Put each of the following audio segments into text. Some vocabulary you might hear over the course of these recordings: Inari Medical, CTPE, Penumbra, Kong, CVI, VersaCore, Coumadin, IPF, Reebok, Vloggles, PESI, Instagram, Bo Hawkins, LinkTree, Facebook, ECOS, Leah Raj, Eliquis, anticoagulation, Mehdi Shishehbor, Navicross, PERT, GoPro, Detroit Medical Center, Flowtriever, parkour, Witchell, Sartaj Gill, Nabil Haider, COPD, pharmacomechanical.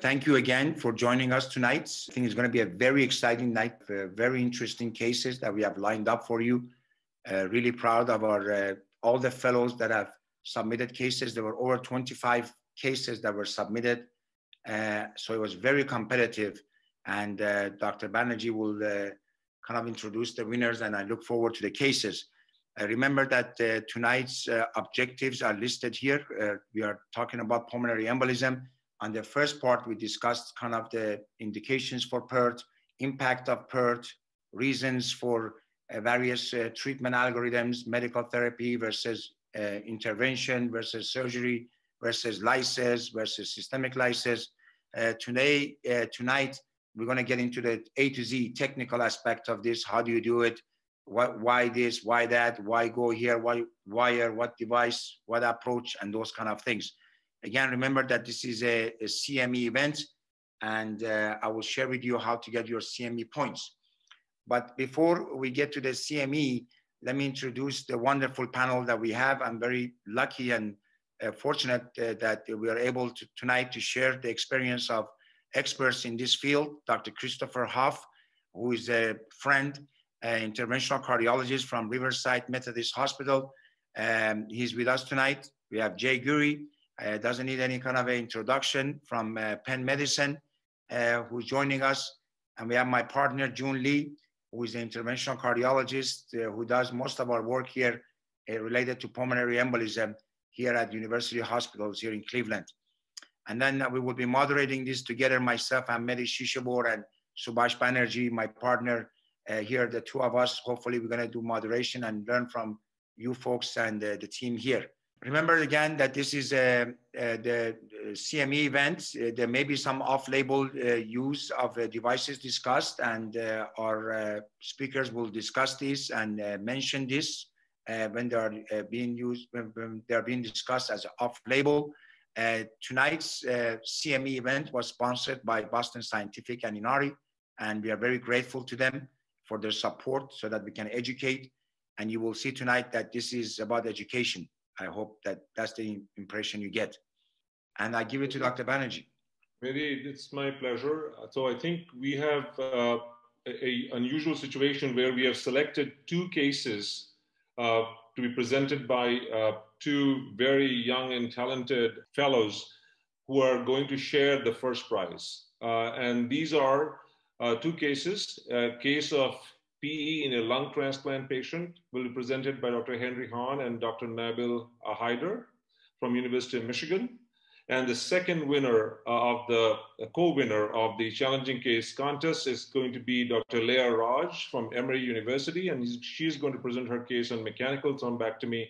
Thank you again for joining us tonight. I think it's going to be a very exciting night, very interesting cases that we have lined up for you. Really proud of our all the fellows that have submitted cases. There were over 25 cases that were submitted. So it was very competitive. And Dr. Banerjee will kind of introduce the winners, and I look forward to the cases. Remember that tonight's objectives are listed here. We are talking about pulmonary embolism. On the first part, we discussed kind of the indications for PERT, impact of PERT, reasons for various treatment algorithms, medical therapy versus intervention versus surgery versus lysis versus systemic lysis. Tonight, we're going to get into the A to Z technical aspect of this. How do you do it? Why this? Why that? Why go here? Why wire? What device? What approach? And those kind of things. Again, remember that this is a CME event, and I will share with you how to get your CME points. But before we get to the CME, let me introduce the wonderful panel that we have. I'm very lucky and fortunate that we are able to tonight to share the experience of experts in this field. Dr. Christopher Huff, who is a friend, interventional cardiologist from Riverside Methodist Hospital. He's with us tonight. We have Jay Guri. Doesn't need any kind of an introduction, from Penn Medicine, who's joining us. And we have my partner, June Lee, who is an interventional cardiologist who does most of our work here related to pulmonary embolism here at University Hospitals here in Cleveland. And then we will be moderating this together, myself and Mehdi Shishehbor and Subhash Banerjee, my partner here, the two of us. Hopefully we're gonna do moderation and learn from you folks and the team here. Remember again that this is the CME event. There may be some off-label use of devices discussed, and our speakers will discuss this and mention this when they are being used, when they are being discussed as off-label. Tonight's CME event was sponsored by Boston Scientific and Inari, and we are very grateful to them for their support so that we can educate. And you will see tonight that this is about education. I hope that that's the impression you get. And I give it to Dr. Banerjee. Mehdi, it's my pleasure. So I think we have an unusual situation where we have selected two cases to be presented by two very young and talented fellows who are going to share the first prize. And these are two cases. A case of PE in a lung transplant patient will be presented by Dr. Henry Hahn and Dr. Nabil Haider from University of Michigan. And the second winner of the co-winner of the challenging case contest is going to be Dr. Leah Raj from Emory University. And she's going to present her case on mechanical thrombectomy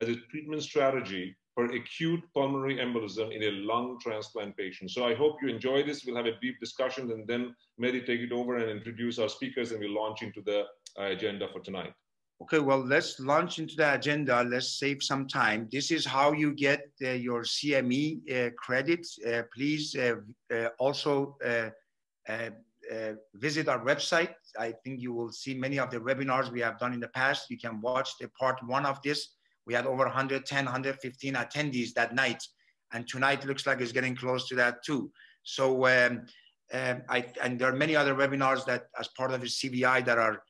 as a treatment strategy for acute pulmonary embolism in a lung transplant patient. So I hope you enjoy this. We'll have a deep discussion, and then Mehdi take it over and introduce our speakers, and we'll launch into the agenda for tonight. Okay, well, let's launch into the agenda. Let's save some time. This is how you get your CME credit. Please also visit our website. I think you will see many of the webinars we have done in the past. You can watch the part 1 of this. We had over 110, 115 attendees that night. And tonight looks like it's getting close to that too. So, and there are many other webinars that as part of the CVI that are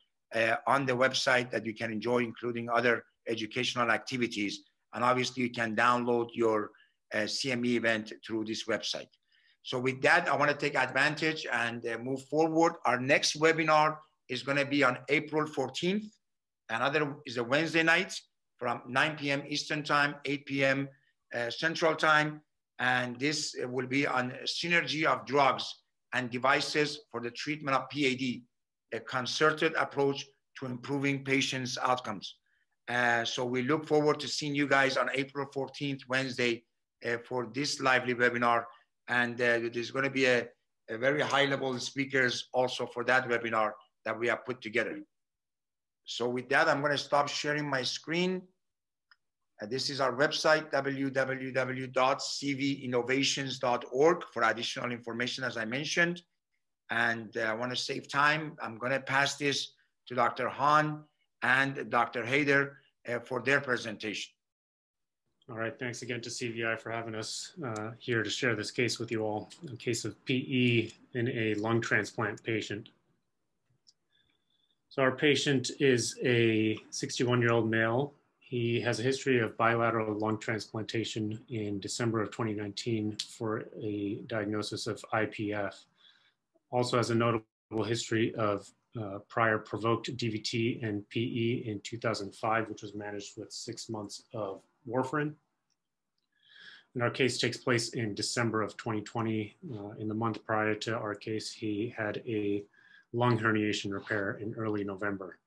on the website that you can enjoy, including other educational activities. And obviously you can download your CME event through this website. So with that, I want to take advantage and move forward. Our next webinar is going to be on April 14th. Another is a Wednesday night, from 9 p.m. Eastern Time, 8 p.m. Central Time. And this will be on synergy of drugs and devices for the treatment of PAD, a concerted approach to improving patients' outcomes. So we look forward to seeing you guys on April 14th, Wednesday, for this lively webinar. And there's going to be a very high-level speakers also for that webinar that we have put together. So with that, I'm going to stop sharing my screen. This is our website, www.cvinnovations.org, for additional information, as I mentioned. And I want to save time. I'm going to pass this to Dr. Hahn and Dr. Haider for their presentation. All right, thanks again to CVI for having us here to share this case with you all, a case of PE in a lung transplant patient. So our patient is a 61-year-old male. He has a history of bilateral lung transplantation in December of 2019 for a diagnosis of IPF. Also has a notable history of prior provoked DVT and PE in 2005, which was managed with 6 months of warfarin. And our case takes place in December of 2020. In the month prior to our case, he had a lung herniation repair in early November.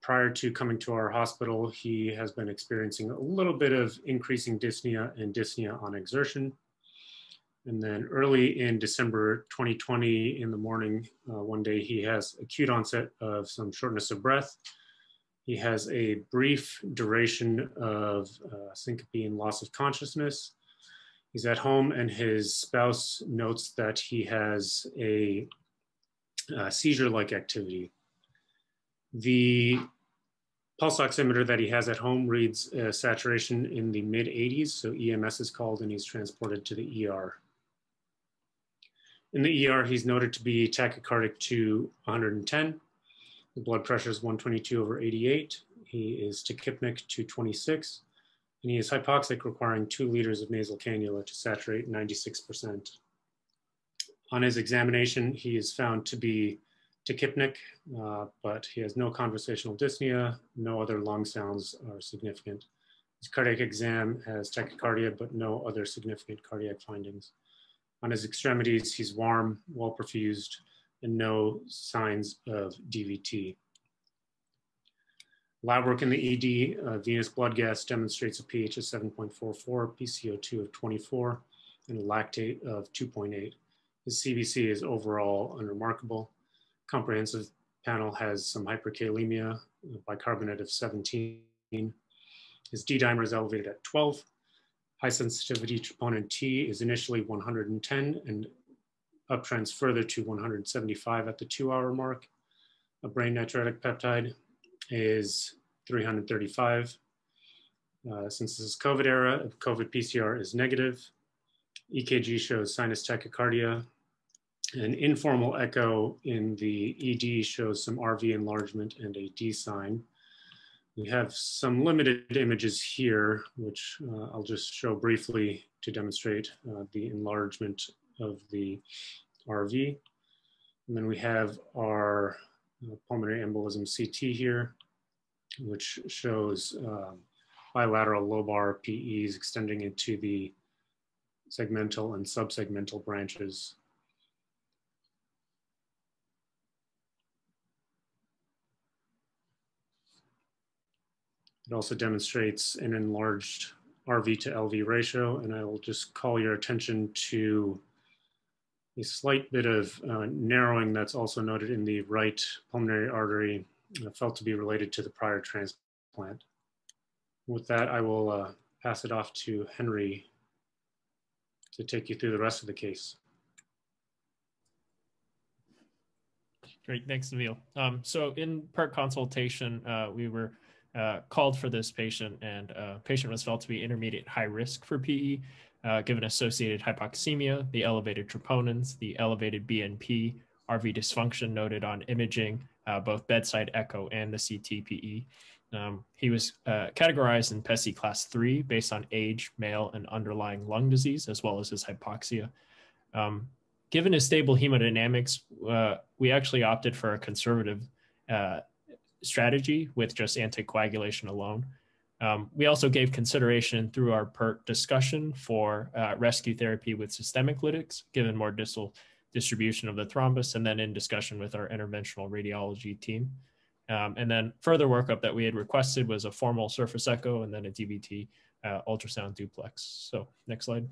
Prior to coming to our hospital, he has been experiencing a little bit of increasing dyspnea and dyspnea on exertion. And then early in December 2020 in the morning, one day he has acute onset of some shortness of breath. He has a brief duration of syncope and loss of consciousness. He's at home and his spouse notes that he has a seizure-like activity. The pulse oximeter that he has at home reads saturation in the mid-80s, so EMS is called and he's transported to the ER. In the ER, he's noted to be tachycardic to 110. The blood pressure is 122/88. He is tachypneic to 26. And he is hypoxic, requiring 2 liters of nasal cannula to saturate 96%. On his examination, he is found to be tachypneic, but he has no conversational dyspnea. No other lung sounds are significant. His cardiac exam has tachycardia, but no other significant cardiac findings. On his extremities, he's warm, well perfused, and no signs of DVT. Lab work in the ED, venous blood gas demonstrates a pH of 7.44, pCO2 of 24, and a lactate of 2.8. His CVC is overall unremarkable. Comprehensive panel has some hyperkalemia, bicarbonate of 17. His D-dimer is elevated at 12. High sensitivity troponin T is initially 110 and uptrends further to 175 at the 2-hour mark. A brain natriuretic peptide is 335. Since this is COVID era, COVID PCR is negative. EKG shows sinus tachycardia. An informal echo in the ED shows some RV enlargement and a D sign. We have some limited images here, which I'll just show briefly to demonstrate the enlargement of the RV. And then we have our pulmonary embolism CT here, which shows bilateral lobar PEs extending into the segmental and subsegmental branches. It also demonstrates an enlarged RV to LV ratio, and I will just call your attention to a slight bit of narrowing that's also noted in the right pulmonary artery, felt to be related to the prior transplant. With that, I will pass it off to Henry to take you through the rest of the case. Great, thanks, Nabil. So in PERT consultation, we were called for this patient, and patient was felt to be intermediate high risk for PE, given associated hypoxemia, the elevated troponins, the elevated BNP, RV dysfunction noted on imaging, both bedside echo and the CTPE. He was categorized in PESI class 3 based on age, male, and underlying lung disease, as well as his hypoxia. Given his stable hemodynamics, we actually opted for a conservative strategy with just anticoagulation alone. We also gave consideration through our PERT discussion for rescue therapy with systemic lytics, given more distal distribution of the thrombus, and then in discussion with our interventional radiology team. And then further workup that we had requested was a formal surface echo and then a DVT ultrasound duplex. So next slide.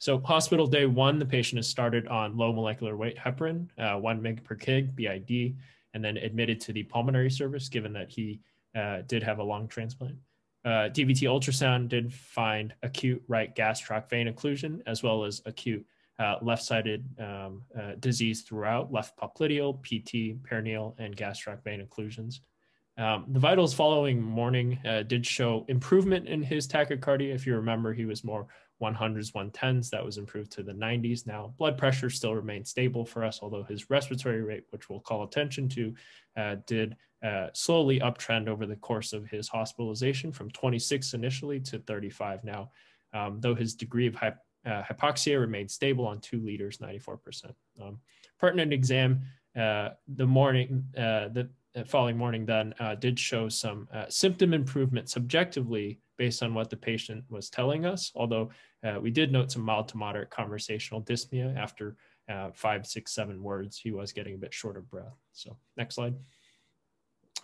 So hospital day one, the patient is started on low molecular weight heparin, 1 mg/kg BID, and then admitted to the pulmonary service, given that he did have a lung transplant. DVT ultrasound did find acute right gas tract vein occlusion, as well as acute left-sided disease throughout, left popliteal, PT, perineal, and gas tract vein occlusions. The vitals following morning did show improvement in his tachycardia. If you remember, he was more 100s, 110s. That was improved to the 90s. Now, blood pressure still remains stable for us, although his respiratory rate, which we'll call attention to, did slowly uptrend over the course of his hospitalization from 26 initially to 35 now, though his degree of hypoxia remained stable on 2 liters, 94%. Pertinent exam the following morning then did show some symptom improvement subjectively based on what the patient was telling us, although we did note some mild to moderate conversational dyspnea. After 5, 6, 7 words, he was getting a bit short of breath. So next slide.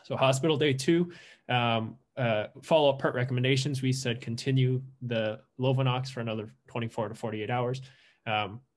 So hospital day 2, follow-up PERT recommendations. We said continue the Lovenox for another 24 to 48 hours.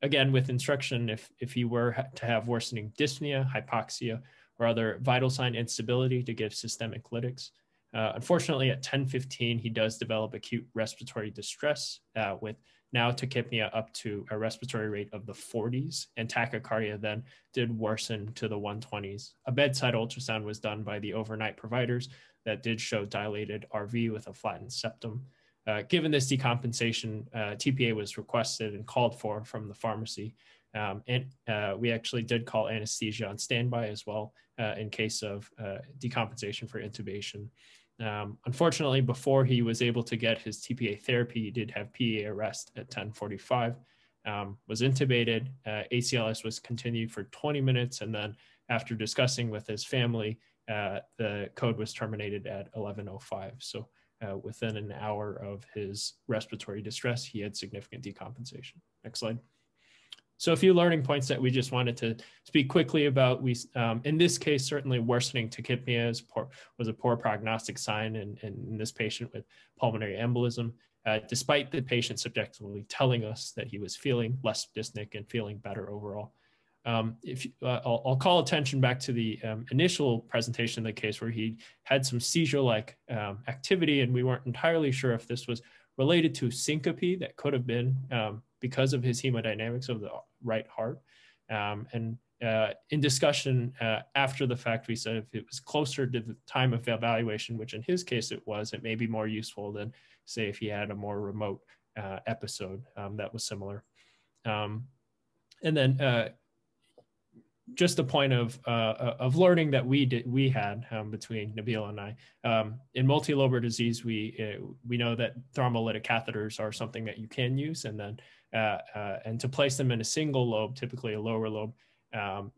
Again, with instruction, if you were to have worsening dyspnea, hypoxia, or other vital sign instability, to give systemic lytics. Unfortunately, at 10:15, he does develop acute respiratory distress with now tachypnea up to a respiratory rate of the 40s, and tachycardia then did worsen to the 120s. A bedside ultrasound was done by the overnight providers that did show dilated RV with a flattened septum. Given this decompensation, TPA was requested and called for from the pharmacy. And we actually did call anesthesia on standby as well in case of decompensation for intubation. Unfortunately, before he was able to get his TPA therapy, he did have PA arrest at 10:45, was intubated, ACLS was continued for 20 minutes, and then after discussing with his family, the code was terminated at 11:05. So within an hour of his respiratory distress, he had significant decompensation. Next slide. So a few learning points that we just wanted to speak quickly about. We, in this case, certainly worsening tachypnea was a poor prognostic sign in this patient with pulmonary embolism, despite the patient subjectively telling us that he was feeling less dyspneic and feeling better overall. I'll call attention back to the initial presentation of the case where he had some seizure-like activity, and we weren't entirely sure if this was related to syncope that could have been because of his hemodynamics of the right heart. And in discussion after the fact, we said if it was closer to the time of evaluation, which in his case it was, it may be more useful than say if he had a more remote episode that was similar. And then just a point of learning that we had between Nabil and I. In multilobar disease, we know that thrombolytic catheters are something that you can use, and then and to place them in a single lobe, typically a lower lobe,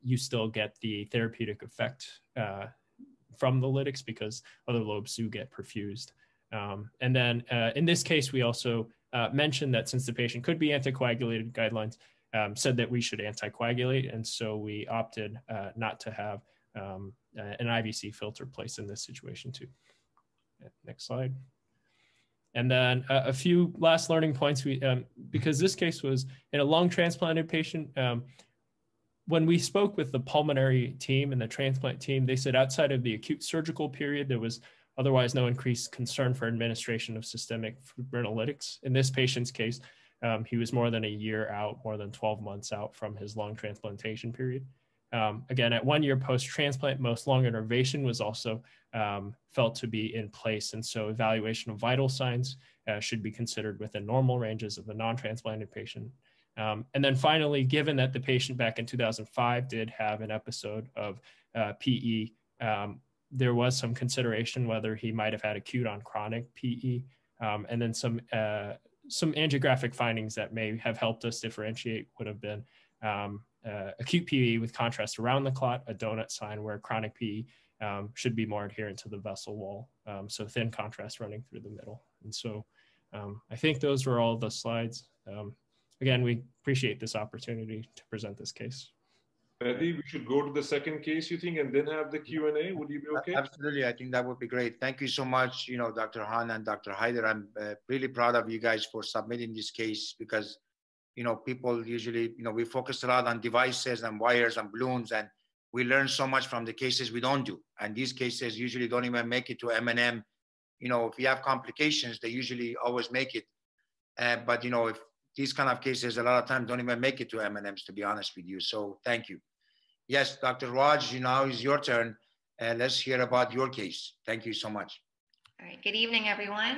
you still get the therapeutic effect from the lytics because other lobes do get perfused. And then in this case, we also mentioned that since the patient could be anticoagulated, guidelines said that we should anticoagulate, and so we opted not to have an IVC filter placed in this situation too. Next slide. And then a few last learning points, because this case was in a lung transplanted patient. When we spoke with the pulmonary team and the transplant team, they said outside of the acute surgical period, there was otherwise no increased concern for administration of systemic fibrinolytics. In this patient's case, he was more than a year out, more than 12 months out from his lung transplantation period. Again, at 1 year post-transplant, most lung innervation was also felt to be in place. And so evaluation of vital signs should be considered within normal ranges of the non-transplanted patient. And then finally, given that the patient back in 2005 did have an episode of PE, there was some consideration whether he might have had acute on chronic PE, and then some angiographic findings that may have helped us differentiate would have been acute PE with contrast around the clot, a donut sign, where chronic PE should be more adherent to the vessel wall. So thin contrast running through the middle. And so I think those were all the slides. Again, we appreciate this opportunity to present this case. Mehdi, we should go to the second case, you think, and then have the Q&A. Would you be okay? Absolutely. I think that would be great. Thank you so much, Dr. Hahn and Dr. Haider. I'm really proud of you guys for submitting this case because, people usually, we focus a lot on devices and wires and balloons, and we learn so much from the cases we don't do. And these cases usually don't even make it to M&M. If you have complications, they usually always make it. But, if these kind of cases, a lot of times don't even make it to M&Ms, to be honest with you. So thank you. Yes, Dr. Raj, now is your turn. and let's hear about your case. Thank you so much. All right, good evening, everyone.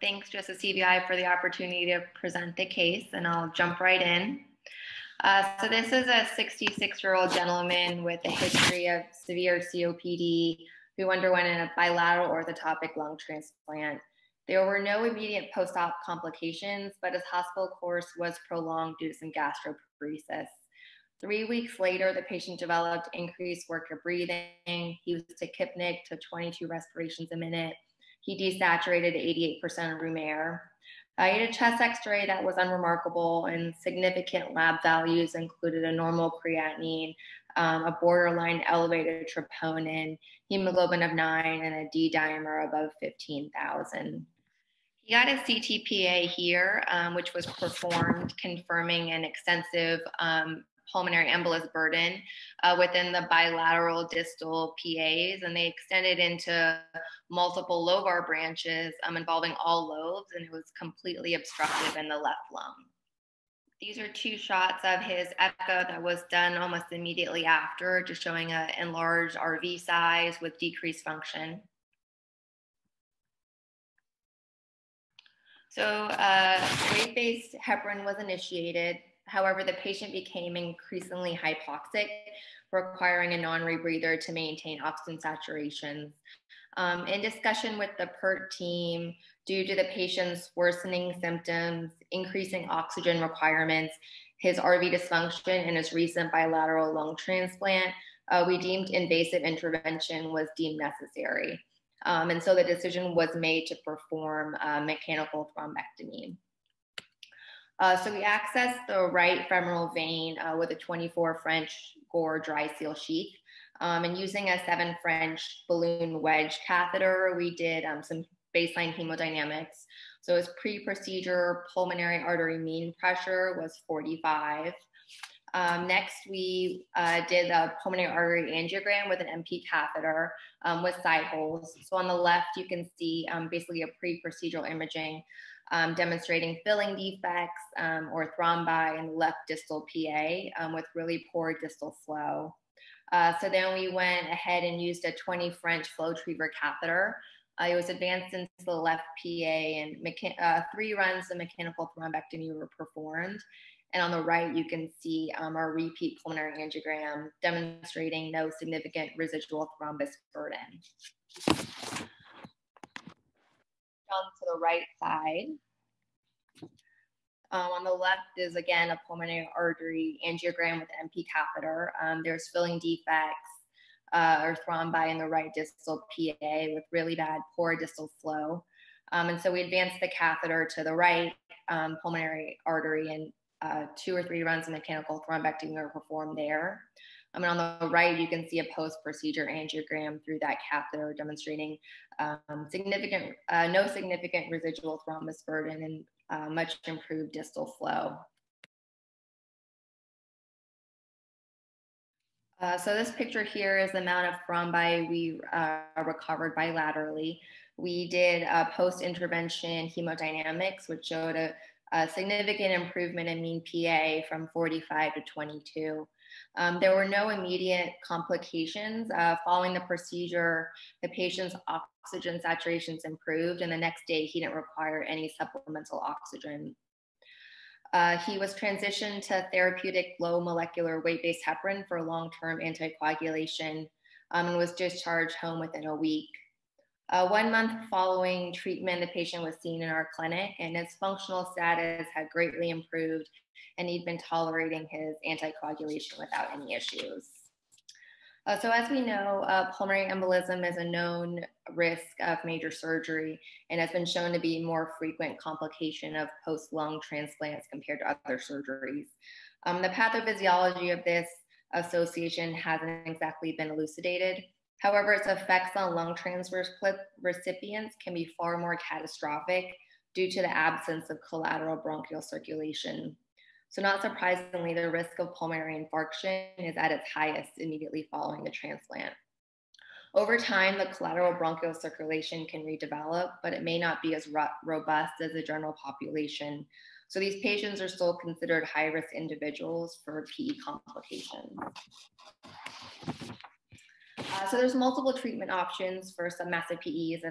Thanks, Justice CVI, for the opportunity to present the case, and I'll jump right in. So this is a 66-year-old gentleman with a history of severe COPD who underwent a bilateral orthotopic lung transplant. There were no immediate post-op complications, but his hospital course was prolonged due to some gastroparesis. 3 weeks later, the patient developed increased worker breathing. He was tachypnic to 22 respirations a minute. He desaturated 88% of room air. I had a chest x-ray that was unremarkable, and significant lab values included a normal creatinine, a borderline elevated troponin, hemoglobin of 9, and a D-dimer above 15,000. He got a CTPA here, which was performed, confirming an extensive pulmonary embolus burden within the bilateral distal PAs, and they extended into multiple lobar branches involving all lobes, and it was completely obstructive in the left lung. These are two shots of his echo that was done almost immediately after, just showing an enlarged RV size with decreased function. So weight-based heparin was initiated. However, the patient became increasingly hypoxic, requiring a non-rebreather to maintain oxygen saturation. In discussion with the PERT team, due to the patient's worsening symptoms, increasing oxygen requirements, his RV dysfunction, and his recent bilateral lung transplant, we deemed invasive intervention was deemed necessary. And so the decision was made to perform mechanical thrombectomy. So we accessed the right femoral vein with a 24 French Gore dry seal sheath, and using a 7 French balloon wedge catheter, we did some baseline hemodynamics. So his pre-procedure pulmonary artery mean pressure was 45. Next, we did a pulmonary artery angiogram with an MP catheter with side holes. So on the left, you can see basically a pre-procedural imaging demonstrating filling defects or thrombi in the left distal PA with really poor distal flow. So then we went ahead and used a 20 French Flowtriever catheter. It was advanced into the left PA, and 3 runs of mechanical thrombectomy were performed. And on the right, you can see our repeat pulmonary angiogram demonstrating no significant residual thrombus burden. To the right side. On the left is again a pulmonary artery angiogram with an MP catheter. There's filling defects or thrombi in the right distal PA with really bad, poor distal flow. And so we advanced the catheter to the right pulmonary artery, and 2 or 3 runs of mechanical thrombectomy were performed there. And on the right, you can see a post-procedure angiogram through that catheter demonstrating no significant residual thrombus burden and much improved distal flow. So this picture here is the amount of thrombi we recovered bilaterally. We did post-intervention hemodynamics, which showed a significant improvement in mean PA from 45 to 22. There were no immediate complications. Following the procedure, the patient's oxygen saturations improved, and the next day he didn't require any supplemental oxygen. He was transitioned to therapeutic low molecular weight-based heparin for long-term anticoagulation and was discharged home within a week. 1 month following treatment, the patient was seen in our clinic, and his functional status had greatly improved, and he'd been tolerating his anticoagulation without any issues. So as we know, pulmonary embolism is a known risk of major surgery and has been shown to be a more frequent complication of post-lung transplants compared to other surgeries. The pathophysiology of this association hasn't exactly been elucidated. However, its effects on lung transplant recipients can be far more catastrophic due to the absence of collateral bronchial circulation. So not surprisingly, the risk of pulmonary infarction is at its highest immediately following the transplant. Over time, the collateral bronchial circulation can redevelop, but it may not be as robust as the general population. So these patients are still considered high-risk individuals for PE complications. So there's multiple treatment options for submassive PEs.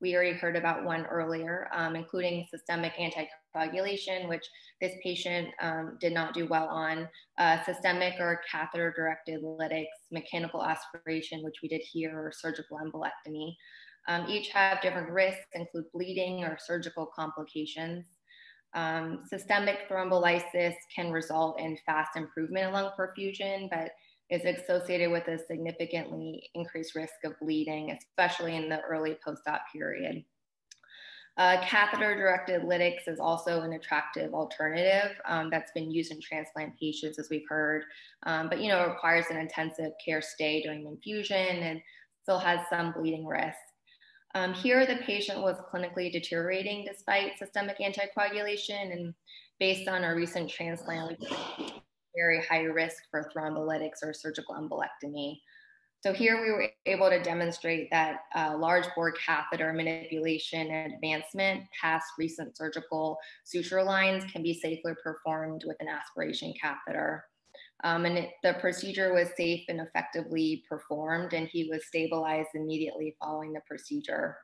We already heard about one earlier, including systemic anticoagulation, which this patient did not do well on, systemic or catheter-directed lytics, mechanical aspiration, which we did here, or surgical embolectomy. Each have different risks, include bleeding or surgical complications. Systemic thrombolysis can result in fast improvement in lung perfusion, but is associated with a significantly increased risk of bleeding, especially in the early post-op period. Catheter-directed lytics is also an attractive alternative that's been used in transplant patients, as we've heard, but you know, it requires an intensive care stay during infusion and still has some bleeding risk. Here, the patient was clinically deteriorating despite systemic anticoagulation, and based on our recent transplant, very high risk for thrombolytics or surgical embolectomy. So here we were able to demonstrate that large bore catheter manipulation and advancement past recent surgical suture lines can be safely performed with an aspiration catheter. The procedure was safe and effectively performed, and he was stabilized immediately following the procedure.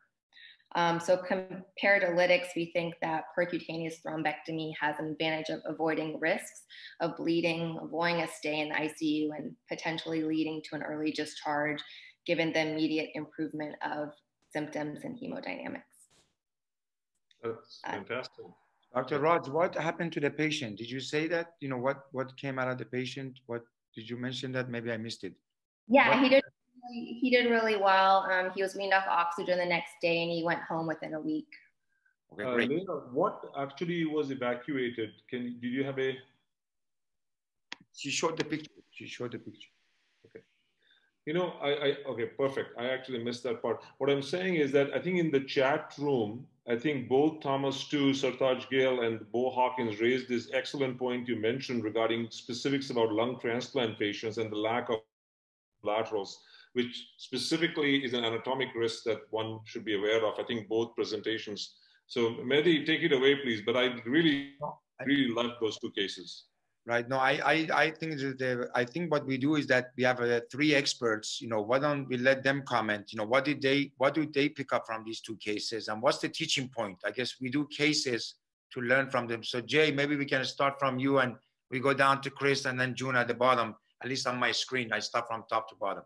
So compared to lytics, we think that percutaneous thrombectomy has an advantage of avoiding risks of bleeding, avoiding a stay in the ICU, and potentially leading to an early discharge, given the immediate improvement of symptoms and hemodynamics. That's fantastic. Dr. Raj, what happened to the patient? Did you say that, you know, what came out of the patient? What did you mention that? Maybe I missed it. Yeah, he did really well. He was weaned off oxygen the next day, and he went home within a week. Okay, great. Leah, what actually was evacuated? Did you have a? She showed the picture. She showed the picture. Okay. You know, okay, perfect. I actually missed that part. What I'm saying is that I think in the chat room, I think both Thomas Tu, Sartaj Gill, and Bo Hawkins raised this excellent point you mentioned regarding specifics about lung transplant patients and the lack of laterals, which specifically is an anatomic risk that one should be aware of. I think both presentations. So Mehdi, take it away, please. But I really love those two cases. Right. No, I think that what we do is that we have three experts. You know, why don't we let them comment? You know, what do they pick up from these two cases, and what's the teaching point? I guess we do cases to learn from them. So Jay, maybe we can start from you, and we go down to Chris, and then June at the bottom. At least on my screen, I start from top to bottom.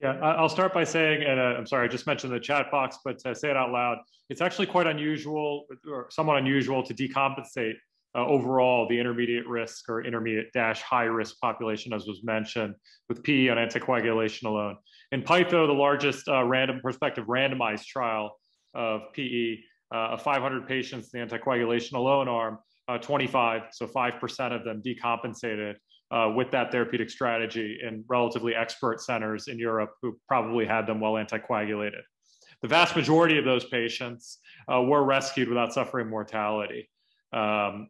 Yeah, I'll start by saying, and I'm sorry, I just mentioned the chat box, but say it out loud. It's actually quite unusual, or somewhat unusual, to decompensate overall the intermediate risk or intermediate-high risk population, as was mentioned, with PE on anticoagulation alone. In PEITHO, the largest prospective randomized trial of PE, of 500 patients in the anticoagulation alone arm, 25, so 5% of them decompensated with that therapeutic strategy in relatively expert centers in Europe who probably had them well anticoagulated. The vast majority of those patients were rescued without suffering mortality.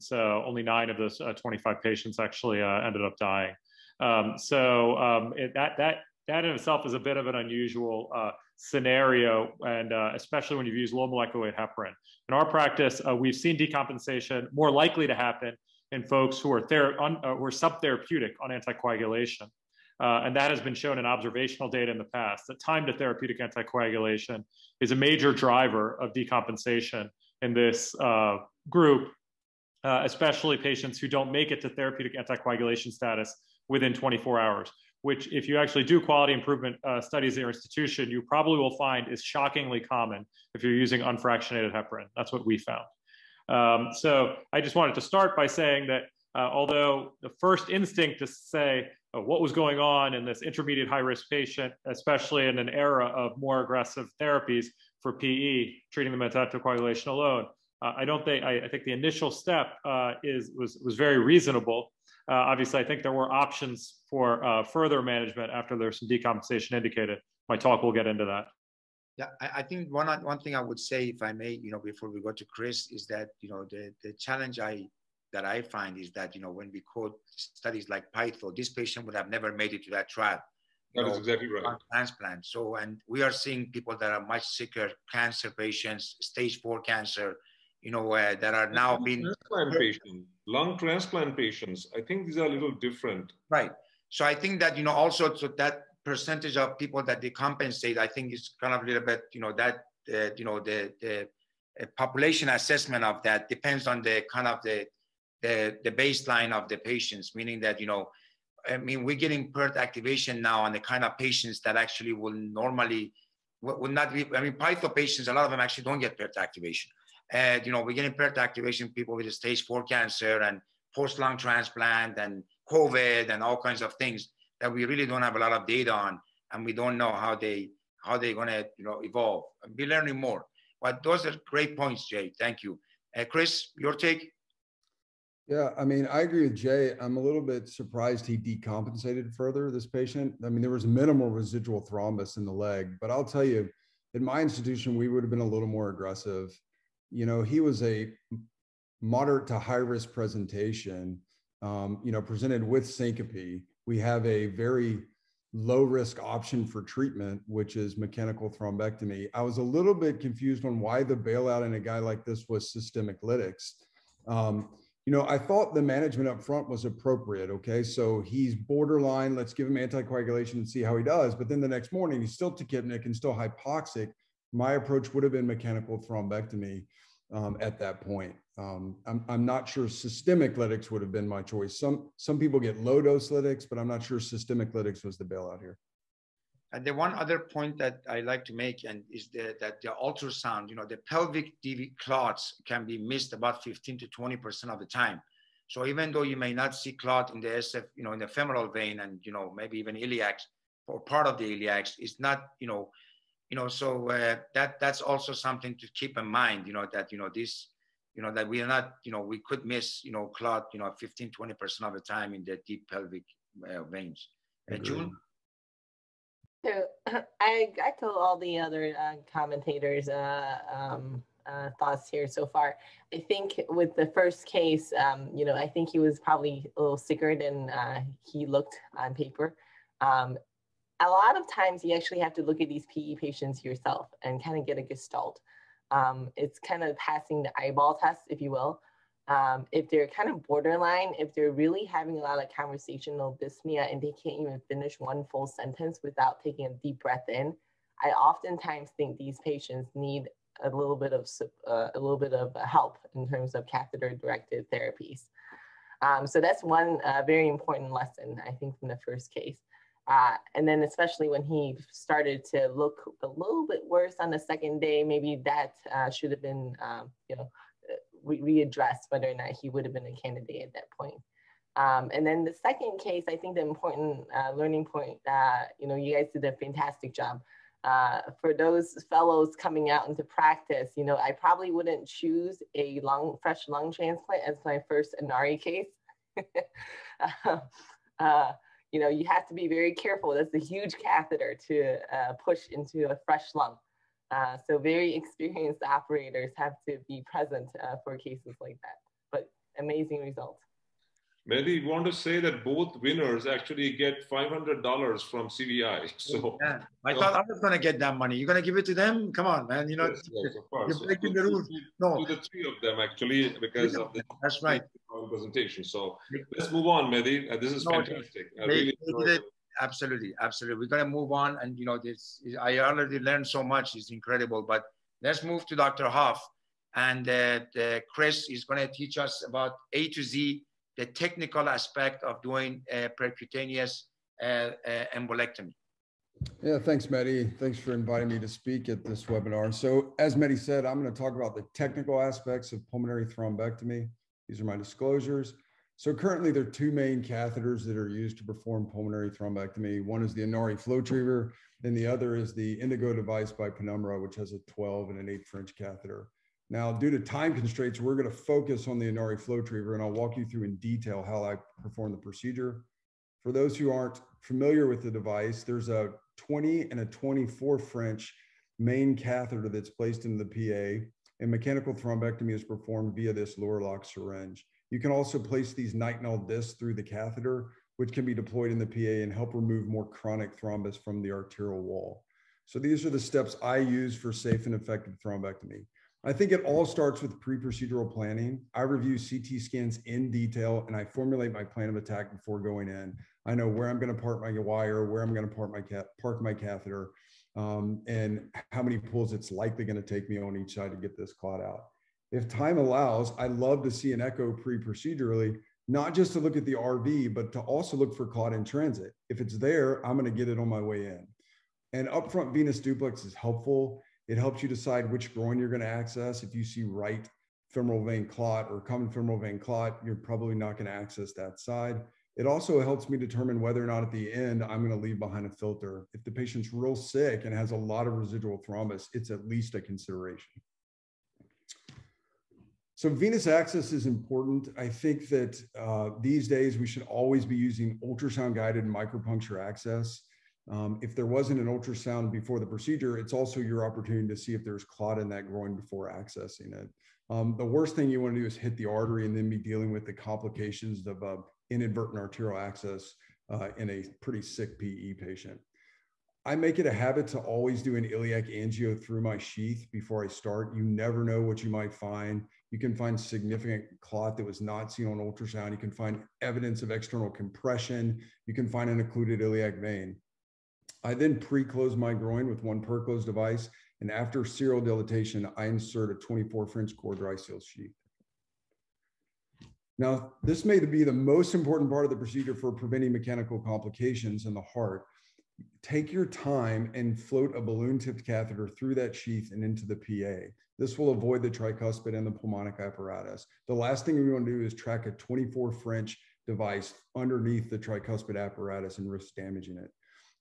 So only 9 of those 25 patients actually ended up dying. That in itself is a bit of an unusual scenario, and especially when you've used low molecular weight heparin. In our practice, we've seen decompensation more likely to happen in folks who are subtherapeutic on anticoagulation. And that has been shown in observational data in the past, that time to therapeutic anticoagulation is a major driver of decompensation in this group, especially patients who don't make it to therapeutic anticoagulation status within 24 hours, which if you actually do quality improvement studies at your institution, you probably will find is shockingly common if you're using unfractionated heparin. That's what we found. So I just wanted to start by saying that although the first instinct to say what was going on in this intermediate high-risk patient, especially in an era of more aggressive therapies for PE, treating them with anticoagulation alone, I think the initial step was very reasonable. Obviously, I think there were options for further management after there's some decompensation indicated. My talk will get into that. Yeah, I think one thing I would say, if I may, you know, before we go to Chris, is that, you know, the challenge that I find is that, you know, when we quote studies like PEITHO, this patient would have never made it to that trial. That is exactly right. Transplant. So, and we are seeing people that are much sicker, cancer patients, stage 4 cancer, you know, that are now being lung transplant patients. I think these are a little different. Right. So I think that, you know, also so that percentage of people that they compensate, I think is kind of a little bit, you know, that, you know, the population assessment of that depends on the kind of the baseline of the patients, meaning that, you know, I mean, we're getting PERT activation now on the kind of patients that actually will normally, would not be, I mean, PEITHO patients, a lot of them actually don't get PERT activation. You know, we're getting PERT activation, people with stage 4 cancer and post-lung transplant and COVID and all kinds of things that we really don't have a lot of data on, and we don't know how they're gonna, you know, evolve. We're learning more. But those are great points, Jay, thank you. Chris, your take? Yeah, I mean, I agree with Jay. I'm a little bit surprised he decompensated further, this patient. I mean, there was minimal residual thrombus in the leg, but I'll tell you, in my institution, we would have been a little more aggressive. You know, he was a moderate to high risk presentation, you know, presented with syncope. We have a very low risk option for treatment, which is mechanical thrombectomy. I was a little bit confused on why the bailout in a guy like this was systemic lytics. You know, I thought the management up front was appropriate. Okay, so he's borderline, let's give him anticoagulation and see how he does. But then the next morning, he's still tachypneic and still hypoxic. My approach would have been mechanical thrombectomy at that point. I'm not sure systemic lytics would have been my choice. Some people get low dose lytics, but I'm not sure systemic lytics was the bailout here. And the one other point that I like to make and is that the ultrasound, you know, the pelvic DV clots can be missed about 15 to 20% of the time. So even though you may not see clot in the SF, you know, in the femoral vein and, you know, maybe even iliacs or part of the iliacs, it's not, you know, so that's also something to keep in mind, you know, that, you know, this, you know, that we are not, you know, we could miss, you know, clot, you know, 15, 20% of the time in the deep pelvic veins. June? So I echo all the other commentators' thoughts here so far. I think with the first case, you know, I think he was probably a little sicker than he looked on paper. A lot of times you actually have to look at these PE patients yourself and kind of get a gestalt. It's kind of passing the eyeball test, if you will. If they're kind of borderline, if they're really having a lot of conversational dyspnea and they can't even finish one full sentence without taking a deep breath in, I oftentimes think these patients need a little bit of help in terms of catheter-directed therapies. So that's one very important lesson, I think, from the first case. And then especially when he started to look a little bit worse on the second day, maybe that should have been, you know, readdressed whether or not he would have been a candidate at that point. And then the second case, I think the important learning point, you know, you guys did a fantastic job. For those fellows coming out into practice, you know, I probably wouldn't choose a fresh lung transplant as my first Inari case. You know, you have to be very careful. That's a huge catheter to push into a fresh lung. So very experienced operators have to be present for cases like that, but amazing results. Mehdi, we want to say that both winners actually get $500 from CVI. So yeah. I thought I was going to get that money. You're going to give it to them? Come on, man. You know, yes, yes, of course. You're breaking the rules. No, to the three of them actually, because of the that's right presentation. So let's move on, Mehdi. This is fantastic. Absolutely, absolutely. We're going to move on, and you know, this is, I already learned so much. It's incredible. But let's move to Dr. Huff, and Chris is going to teach us about A to Z, the technical aspect of doing percutaneous embolectomy. Yeah, thanks, Mehdi. Thanks for inviting me to speak at this webinar. So, as Mehdi said, I'm going to talk about the technical aspects of pulmonary thrombectomy. These are my disclosures. So currently there are two main catheters that are used to perform pulmonary thrombectomy. One is the Inari Flowtriever, and the other is the Indigo device by Penumbra, which has a 12 and an 8 French catheter. Now, due to time constraints, we're gonna focus on the Inari Flowtriever, and I'll walk you through in detail how I perform the procedure. For those who aren't familiar with the device, there's a 20 and a 24 French main catheter that's placed in the PA, and mechanical thrombectomy is performed via this lower lock syringe. You can also place these nitinol discs through the catheter, which can be deployed in the PA and help remove more chronic thrombus from the arterial wall. So these are the steps I use for safe and effective thrombectomy. I think it all starts with pre-procedural planning. I review CT scans in detail and I formulate my plan of attack before going in. I know where I'm going to park my wire, where I'm going to park my catheter, and how many pulls it's likely going to take me on each side to get this clot out. If time allows, I'd love to see an echo pre-procedurally, not just to look at the RV, but to also look for clot in transit. If it's there, I'm going to get it on my way in. An upfront venous duplex is helpful. It helps you decide which groin you're going to access. If you see right femoral vein clot or common femoral vein clot, you're probably not going to access that side. It also helps me determine whether or not at the end I'm going to leave behind a filter. If the patient's real sick and has a lot of residual thrombus, it's at least a consideration. So venous access is important. I think that these days we should always be using ultrasound-guided micropuncture access. If there wasn't an ultrasound before the procedure, it's also your opportunity to see if there's clot in that groin before accessing it. The worst thing you want to do is hit the artery and then be dealing with the complications of inadvertent arterial access in a pretty sick PE patient. I make it a habit to always do an iliac angio through my sheath before I start. You never know what you might find. You can find significant clot that was not seen on ultrasound. You can find evidence of external compression. You can find an occluded iliac vein. I then pre-close my groin with one perclose device, and after serial dilatation, I insert a 24 French core dry seal sheath. Now, this may be the most important part of the procedure for preventing mechanical complications in the heart. Take your time and float a balloon-tipped catheter through that sheath and into the PA. This will avoid the tricuspid and the pulmonic apparatus. The last thing we want to do is track a 24 French device underneath the tricuspid apparatus and risk damaging it.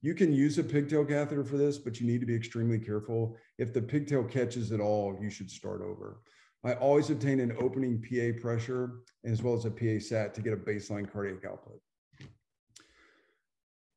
You can use a pigtail catheter for this, but you need to be extremely careful. If the pigtail catches at all, you should start over. I always obtain an opening PA pressure as well as a PA sat to get a baseline cardiac output.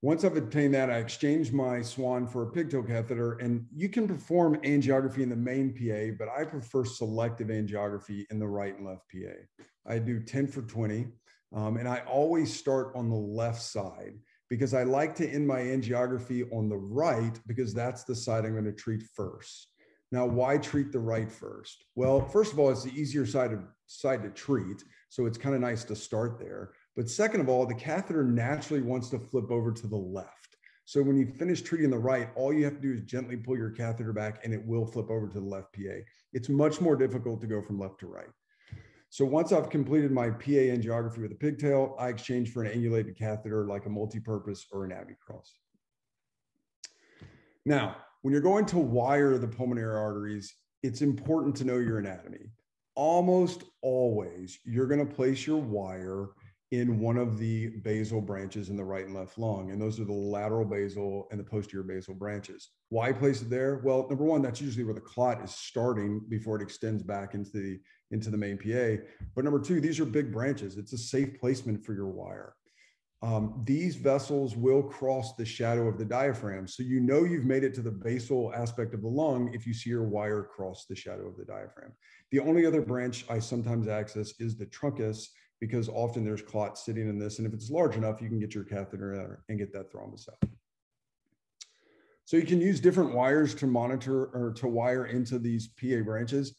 Once I've obtained that, I exchange my swan for a pigtail catheter, and you can perform angiography in the main PA, but I prefer selective angiography in the right and left PA. I do 10 for 20, and I always start on the left side, because I like to end my angiography on the right because that's the side I'm going to treat first. Now, why treat the right first? Well, first of all, it's the easier side to treat, so it's kind of nice to start there. But second of all, the catheter naturally wants to flip over to the left. So when you finish treating the right, all you have to do is gently pull your catheter back and it will flip over to the left PA. It's much more difficult to go from left to right. So once I've completed my PA angiography with a pigtail, I exchange for an angulated catheter like a multipurpose or an Abbey Cross. Now, when you're going to wire the pulmonary arteries, it's important to know your anatomy. Almost always, you're going to place your wire in one of the basal branches in the right and left lung, and those are the lateral basal and the posterior basal branches. Why place it there? Well, number one, that's usually where the clot is starting before it extends back into the main PA. But number two, these are big branches. It's a safe placement for your wire. These vessels will cross the shadow of the diaphragm. So you know you've made it to the basal aspect of the lung if you see your wire cross the shadow of the diaphragm. The only other branch I sometimes access is the truncus, because often there's clot sitting in this, and if it's large enough, you can get your catheter out and get that thrombus out. So you can use different wires to monitor or to wire into these PA branches.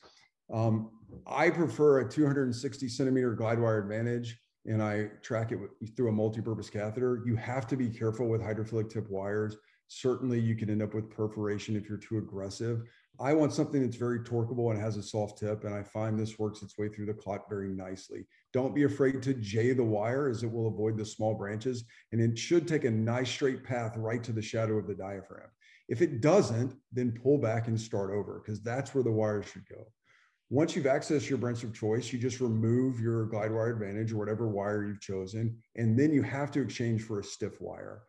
I prefer a 260 centimeter glide wire advantage, and I track it through a multipurpose catheter. You have to be careful with hydrophilic tip wires. Certainly you can end up with perforation if you're too aggressive. I want something that's very torqueable and has a soft tip, and I find this works its way through the clot very nicely. Don't be afraid to J the wire, as it will avoid the small branches, and it should take a nice straight path right to the shadow of the diaphragm. If it doesn't, then pull back and start over, because that's where the wire should go. Once you've accessed your branch of choice, you just remove your glide wire advantage or whatever wire you've chosen, and then you have to exchange for a stiff wire.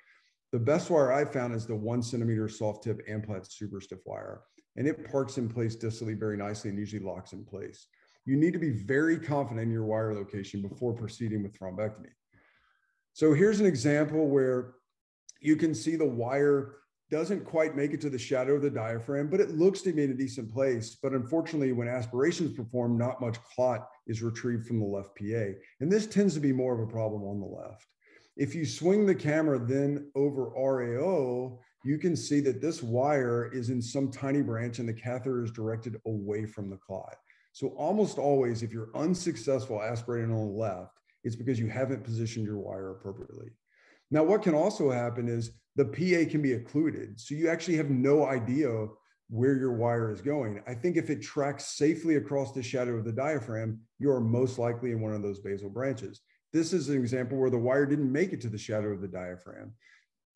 The best wire I've found is the 1 centimeter soft tip Amplat super stiff wire, and it parks in place distally very nicely and usually locks in place. You need to be very confident in your wire location before proceeding with thrombectomy. So here's an example where you can see the wire doesn't quite make it to the shadow of the diaphragm, but it looks to be in a decent place. But unfortunately, when aspiration is performed, not much clot is retrieved from the left PA. And this tends to be more of a problem on the left. If you swing the camera then over RAO, you can see that this wire is in some tiny branch and the catheter is directed away from the clot. So almost always, if you're unsuccessful aspirating on the left, it's because you haven't positioned your wire appropriately. Now, what can also happen is the PA can be occluded. So you actually have no idea where your wire is going. I think if it tracks safely across the shadow of the diaphragm, you are most likely in one of those basal branches. This is an example where the wire didn't make it to the shadow of the diaphragm.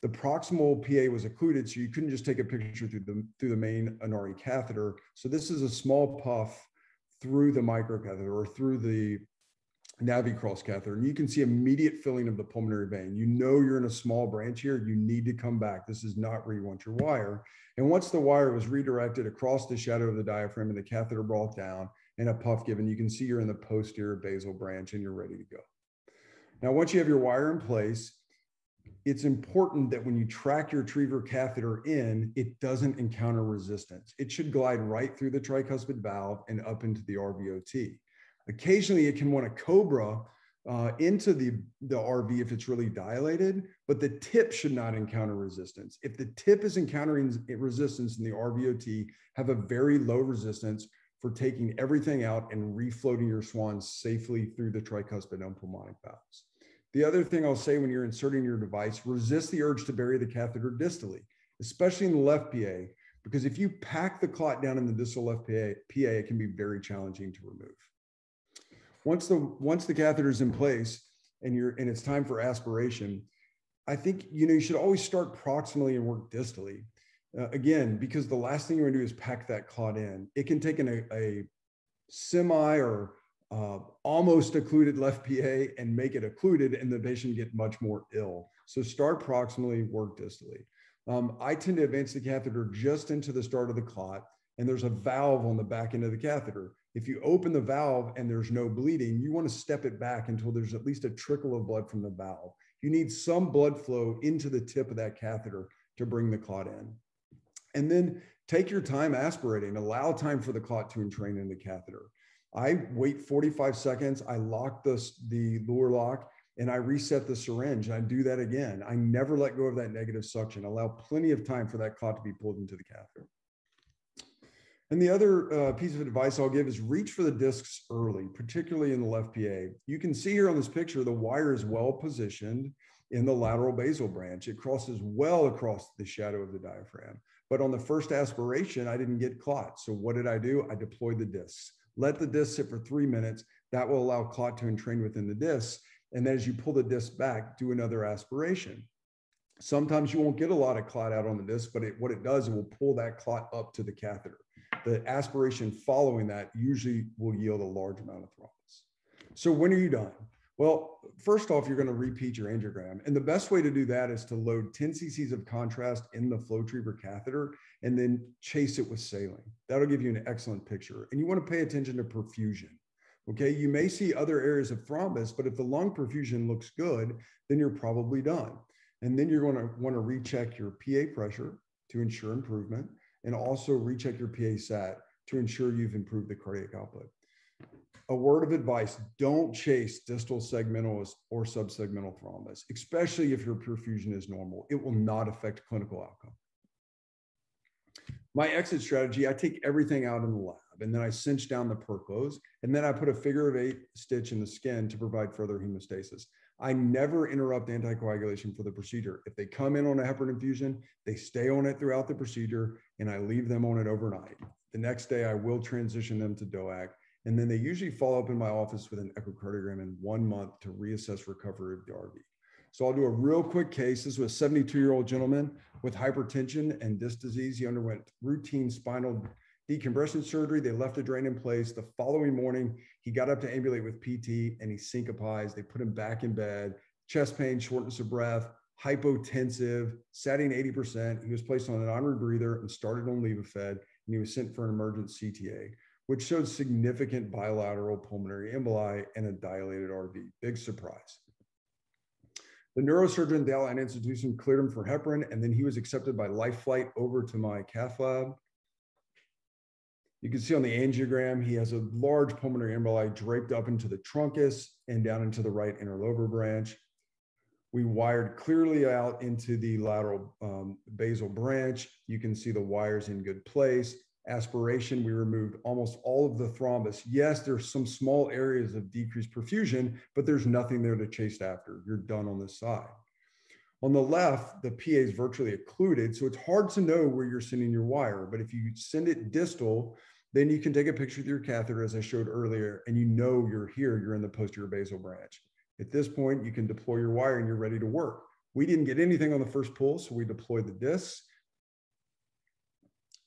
The proximal PA was occluded, so you couldn't just take a picture through the main Inari catheter. So this is a small puff through the microcatheter or through the Navicross catheter, and you can see immediate filling of the pulmonary vein. You know you're in a small branch here. You need to come back. This is not where you want your wire. And once the wire was redirected across the shadow of the diaphragm and the catheter brought down and a puff given, you can see you're in the posterior basal branch and you're ready to go. Now, once you have your wire in place, it's important that when you track your Triever catheter in, it doesn't encounter resistance. It should glide right through the tricuspid valve and up into the RVOT. Occasionally, it can want to cobra into the RV if it's really dilated, but the tip should not encounter resistance. If the tip is encountering resistance in the RVOT, have a very low resistance for taking everything out and refloating your swan safely through the tricuspid and pulmonic valves. The other thing I'll say when you're inserting your device, resist the urge to bury the catheter distally, especially in the left PA, because if you pack the clot down in the distal left PA, it can be very challenging to remove. Once the catheter is in place and it's time for aspiration, I think you should always start proximally and work distally. Again, because the last thing you want to do is pack that clot in. It can take a semi or almost occluded left PA and make it occluded, and the patient get much more ill. So start proximally, work distally. I tend to advance the catheter just into the start of the clot, and there's a valve on the back end of the catheter. If you open the valve and there's no bleeding, you want to step it back until there's at least a trickle of blood from the valve. You need some blood flow into the tip of that catheter to bring the clot in. And then take your time aspirating, allow time for the clot to entrain in the catheter. I wait 45 seconds, I lock the lure lock, and I reset the syringe. I do that again. I never let go of that negative suction. Allow plenty of time for that clot to be pulled into the catheter. And the other piece of advice I'll give is reach for the discs early, particularly in the left PA. You can see here on this picture, the wire is well positioned in the lateral basal branch. It crosses well across the shadow of the diaphragm. But on the first aspiration, I didn't get clot. So what did I do? I deployed the discs. Let the disc sit for 3 minutes. That will allow clot to entrain within the discs. And then as you pull the disc back, do another aspiration. Sometimes you won't get a lot of clot out on the disc, but what it does, it will pull that clot up to the catheter. The aspiration following that usually will yield a large amount of thrombus. So when are you done? Well, first off, you're going to repeat your angiogram. And the best way to do that is to load 10 cc's of contrast in the Flowtriever catheter and then chase it with saline. That'll give you an excellent picture. And you want to pay attention to perfusion. Okay, you may see other areas of thrombus, but if the lung perfusion looks good, then you're probably done. And then you're going to want to recheck your PA pressure to ensure improvement, and also recheck your PA-SAT to ensure you've improved the cardiac output. A word of advice, don't chase distal segmental or subsegmental thrombus, especially if your perfusion is normal. It will not affect clinical outcome. My exit strategy, I take everything out in the lab, and then I cinch down the perclose, and then I put a figure-of-8 stitch in the skin to provide further hemostasis. I never interrupt anticoagulation for the procedure. If they come in on a heparin infusion, they stay on it throughout the procedure, and I leave them on it overnight. The next day, I will transition them to DOAC, and then they usually follow up in my office with an echocardiogram in 1 month to reassess recovery of the RV. So I'll do a real quick case. This was a 72-year-old gentleman with hypertension and disc disease. He underwent routine spinal decompression surgery. They left the drain in place. The following morning, he got up to ambulate with PT and he syncopized. They put him back in bed, chest pain, shortness of breath, hypotensive, satting 80%. He was placed on an honorary breather and started on levofed, and he was sent for an emergent CTA, which showed significant bilateral pulmonary emboli and a dilated RV. Big surprise. The neurosurgeon at the outline institution cleared him for heparin, and then he was accepted by life flight over to my cath lab. You can see on the angiogram, he has a large pulmonary emboli draped up into the truncus and down into the right interlobar branch. We wired clearly out into the lateral basal branch. You can see the wires in good place. Aspiration, we removed almost all of the thrombus. Yes, there's some small areas of decreased perfusion, but there's nothing there to chase after. You're done on this side. On the left, the PA is virtually occluded, so it's hard to know where you're sending your wire, but if you send it distal, then you can take a picture with your catheter, as I showed earlier, and you know you're here, you're in the posterior basal branch. At this point, you can deploy your wire and you're ready to work. We didn't get anything on the first pull, so we deployed the discs,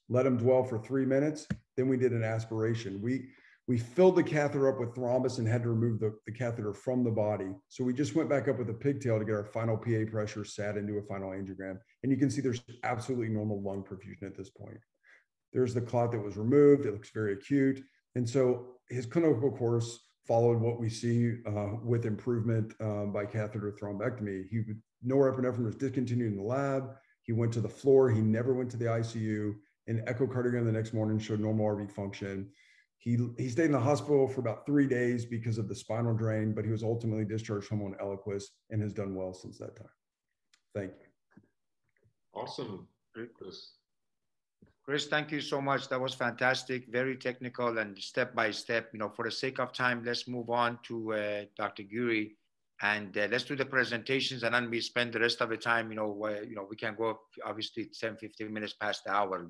let them dwell for 3 minutes, then we did an aspiration. We filled the catheter up with thrombus and had to remove the catheter from the body. So we just went back up with a pigtail to get our final PA pressure, sat into a final angiogram. And you can see there's absolutely normal lung perfusion at this point. There's the clot that was removed. It looks very acute. And so his clinical course followed what we see with improvement by catheter thrombectomy. Norepinephrine was discontinued in the lab. He went to the floor. He never went to the ICU. An echocardiogram the next morning showed normal RV function. He stayed in the hospital for about 3 days because of the spinal drain, but he was ultimately discharged home on Eliquis and has done well since that time. Thank you. Awesome. Great, Chris. Chris, thank you so much. That was fantastic. Very technical and step-by-step. You know, for the sake of time, let's move on to Dr. Guri, and let's do the presentations, and then we spend the rest of the time, we can go, obviously, 10, 15 minutes past the hour.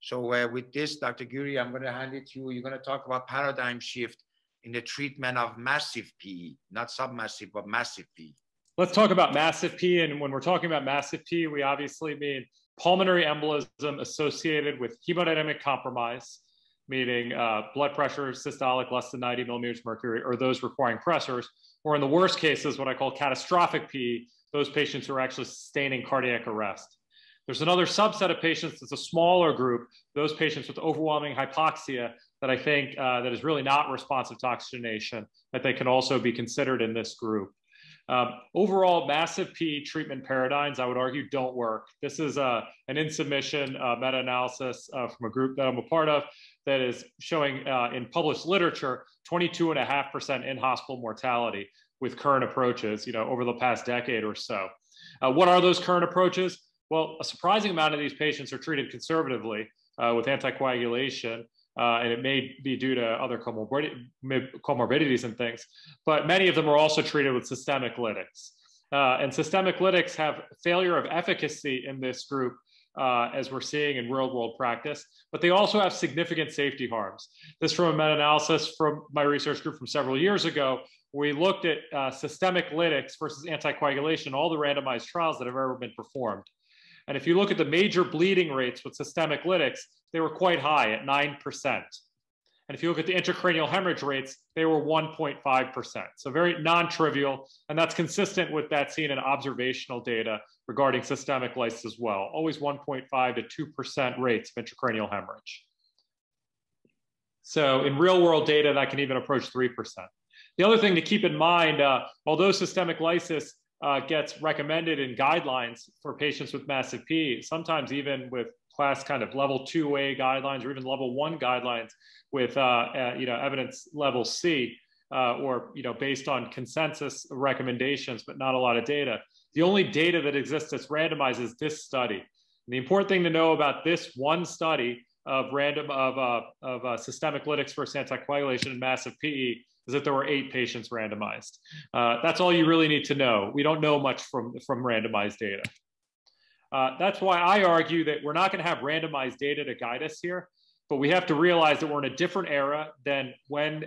So with this, Dr. Guri, I'm going to hand it to you. You're going to talk about paradigm shift in the treatment of massive PE, not submassive, but massive PE. Let's talk about massive PE. And when we're talking about massive PE, we obviously mean pulmonary embolism associated with hemodynamic compromise, meaning blood pressure, systolic, less than 90 millimeters of mercury, or those requiring pressors, or in the worst cases, what I call catastrophic PE, those patients who are actually sustaining cardiac arrest. There's another subset of patients that's a smaller group, those patients with overwhelming hypoxia that I think that is really not responsive to oxygenation, that they can also be considered in this group. Overall, massive PE treatment paradigms, I would argue, don't work. This is an in-submission meta-analysis from a group that I'm a part of that is showing in published literature 22.5% in-hospital mortality with current approaches, over the past decade or so. What are those current approaches? Well, a surprising amount of these patients are treated conservatively with anticoagulation, and it may be due to other comorbidities and things, but many of them are also treated with systemic lytics. And systemic lytics have failure of efficacy in this group, as we're seeing in real-world practice, but they also have significant safety harms. This from a meta-analysis from my research group from several years ago. We looked at systemic lytics versus anticoagulation, all the randomized trials that have ever been performed. And if you look at the major bleeding rates with systemic lytics, they were quite high at 9%. And if you look at the intracranial hemorrhage rates, they were 1.5%. So very non-trivial, and that's consistent with that seen in observational data regarding systemic lysis as well. Always 1.5 to 2% rates of intracranial hemorrhage. So in real world data, that can even approach 3%. The other thing to keep in mind, although systemic lysis gets recommended in guidelines for patients with massive PE, sometimes even with class kind of level 2A guidelines or even level 1 guidelines with evidence level C or based on consensus recommendations, but not a lot of data. The only data that exists that's randomized is this study. And the important thing to know about this one study of systemic lytics versus anticoagulation in massive PE is that there were 8 patients randomized. That's all you really need to know. We don't know much from randomized data. That's why I argue that we're not going to have randomized data to guide us here, but we have to realize that we're in a different era than when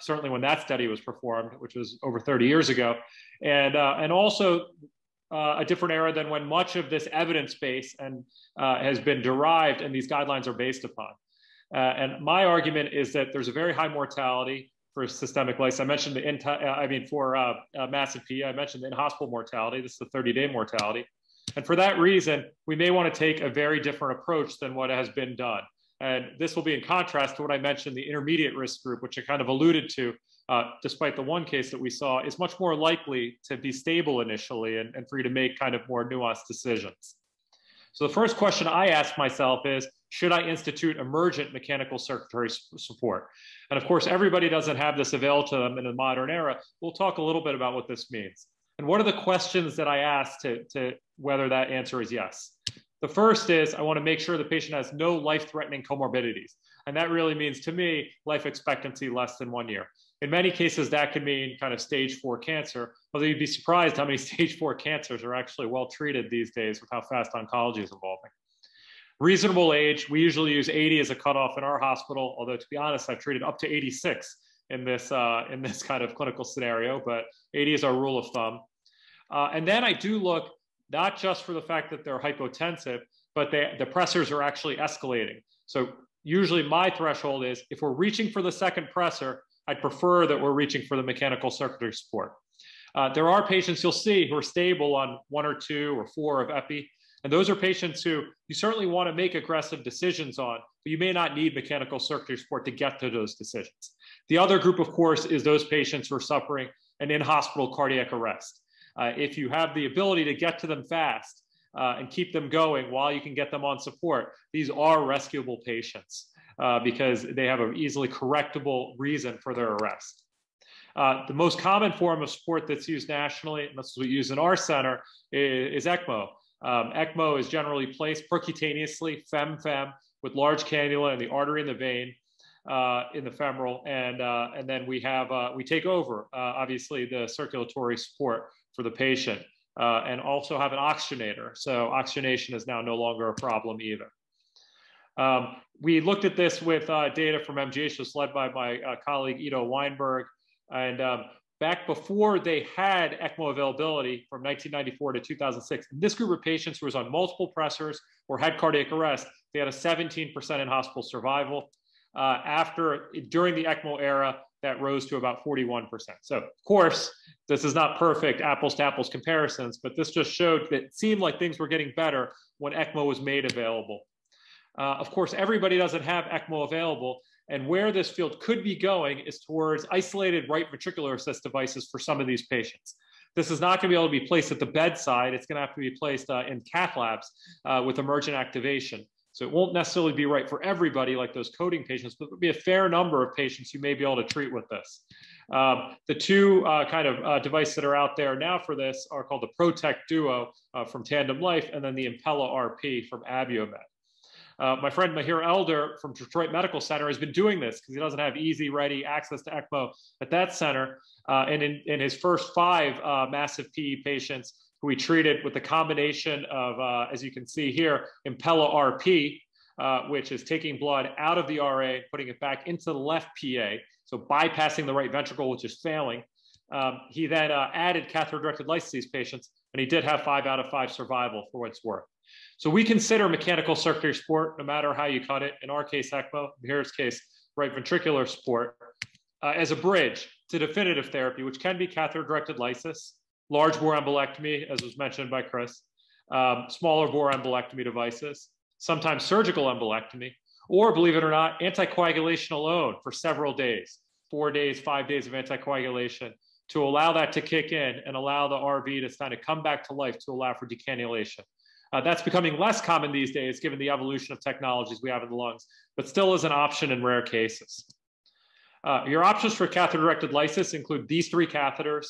certainly when that study was performed, which was over 30 years ago, and also a different era than when much of this evidence base has been derived and these guidelines are based upon. And my argument is that there's a very high mortality for systemic lysis. I mentioned for massive PE, I mentioned the in-hospital mortality. This is the 30-day mortality. And for that reason, we may want to take a very different approach than what has been done. And this will be in contrast to what I mentioned, the intermediate risk group, which I kind of alluded to, despite the one case that we saw, is much more likely to be stable initially and for you to make kind of more nuanced decisions. So the first question I ask myself is, should I institute emergent mechanical circulatory support? And of course, everybody doesn't have this available to them in the modern era. We'll talk a little bit about what this means. And what are the questions that I ask to whether that answer is yes? The first is I want to make sure the patient has no life-threatening comorbidities. And that really means, to me, life expectancy less than 1 year. In many cases, that can mean kind of stage 4 cancer, although you'd be surprised how many stage 4 cancers are actually well treated these days with how fast oncology is evolving. Reasonable age, we usually use 80 as a cutoff in our hospital, although to be honest, I've treated up to 86 in this kind of clinical scenario, but 80 is our rule of thumb. And then I do look not just for the fact that they're hypotensive, but the pressors are actually escalating. So usually my threshold is if we're reaching for the second pressor, I'd prefer that we're reaching for the mechanical circulatory support. There are patients you'll see who are stable on 1 or 2 or 4 of epi. And those are patients who you certainly want to make aggressive decisions on, but you may not need mechanical circulatory support to get to those decisions. The other group, of course, is those patients who are suffering an in-hospital cardiac arrest. If you have the ability to get to them fast and keep them going while you can get them on support, these are rescuable patients. Because they have an easily correctable reason for their arrest. The most common form of support that's used nationally, and that's what we use in our center, is ECMO. ECMO is generally placed percutaneously, fem-fem, with large cannula in the artery and the vein in the femoral, and then we have we take over obviously the circulatory support for the patient, and also have an oxygenator. So oxygenation is now no longer a problem either. We looked at this with data from MGH, was led by my colleague Ito Weinberg, and back before they had ECMO availability from 1994 to 2006, and this group of patients who was on multiple pressors or had cardiac arrest, they had a 17% in-hospital survival. During the ECMO era, that rose to about 41%. So of course, this is not perfect apples to apples comparisons, but this just showed that it seemed like things were getting better when ECMO was made available. Of course, everybody doesn't have ECMO available, and where this field could be going is towards isolated right ventricular assist devices for some of these patients. This is not going to be able to be placed at the bedside. It's going to have to be placed in cath labs with emergent activation. So it won't necessarily be right for everybody like those coding patients, but it would be a fair number of patients you may be able to treat with this. The two kind of devices that are out there now for this are called the Protec Duo from Tandem Life, and then the Impella RP from Abiomed. My friend Mahir Elder from Detroit Medical Center has been doing this because he doesn't have easy, ready access to ECMO at that center. And in his first 5 massive PE patients who he treated with the combination of, as you can see here, Impella RP, which is taking blood out of the RA, putting it back into the left PA, so bypassing the right ventricle, which is failing. He then added catheter-directed lysis patients, and he did have 5 out of 5 survival for what it's worth. So we consider mechanical circulatory support, no matter how you cut it, in our case, ECMO, in Mahir's case, right ventricular support, as a bridge to definitive therapy, which can be catheter-directed lysis, large bore embolectomy, as was mentioned by Chris, smaller bore embolectomy devices, sometimes surgical embolectomy, or believe it or not, anticoagulation alone for several days, 4 days, 5 days of anticoagulation, to allow that to kick in and allow the RV to kind of come back to life to allow for decannulation. That's becoming less common these days, given the evolution of technologies we have in the lungs, but still is an option in rare cases. Your options for catheter-directed lysis include these 3 catheters,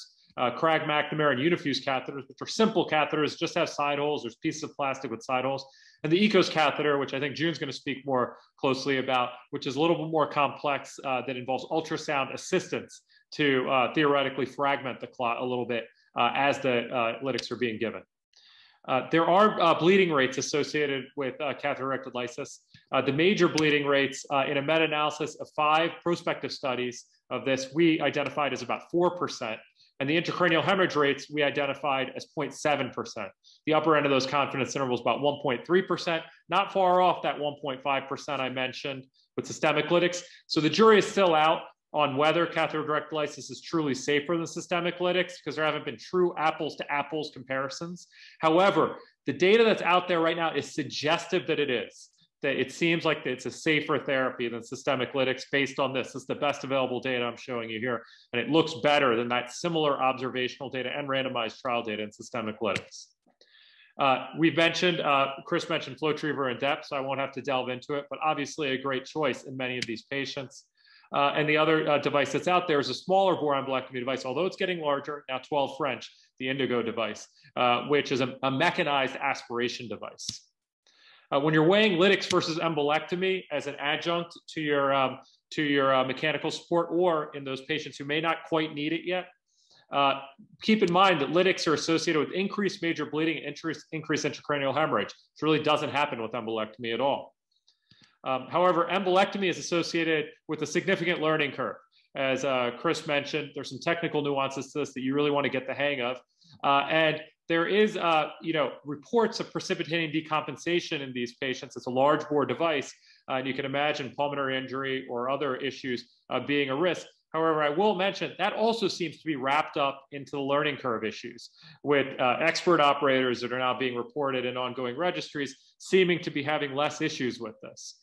Crag, McNamara, and Unifuse catheters, which are simple catheters, just have side holes. There's pieces of plastic with side holes. And the ECOS catheter, which I think June's going to speak more closely about, which is a little bit more complex, that involves ultrasound assistance to theoretically fragment the clot a little bit as the lytics are being given. There are bleeding rates associated with catheter-directed lysis. The major bleeding rates in a meta-analysis of 5 prospective studies of this, we identified as about 4%, and the intracranial hemorrhage rates we identified as 0.7%. The upper end of those confidence intervals about 1.3%, not far off that 1.5% I mentioned with systemic lytics. So the jury is still out on whether catheter-directed lysis is truly safer than systemic lytics, because there haven't been true apples-to-apples comparisons. However, the data that's out there right now is suggestive that it is, that it seems like it's a safer therapy than systemic lytics based on this. This is the best available data I'm showing you here, and it looks better than that similar observational data and randomized trial data in systemic lytics. We've mentioned, Chris mentioned Flowtriever in depth, so I won't have to delve into it, but obviously a great choice in many of these patients. And the other device that's out there is a smaller boron colectomy device, although it's getting larger, now 12 French, the Indigo device, which is a mechanized aspiration device. When you're weighing lytics versus embolectomy as an adjunct to your mechanical support, or in those patients who may not quite need it yet, keep in mind that lytics are associated with increased major bleeding and increased intracranial hemorrhage. This really doesn't happen with embolectomy at all. However, embolectomy is associated with a significant learning curve. As Chris mentioned, there's some technical nuances to this that you really want to get the hang of. And there is, reports of precipitating decompensation in these patients. It's a large bore device, and you can imagine pulmonary injury or other issues being a risk. However, I will mention that also seems to be wrapped up into the learning curve issues with expert operators that are now being reported in ongoing registries seeming to be having less issues with this.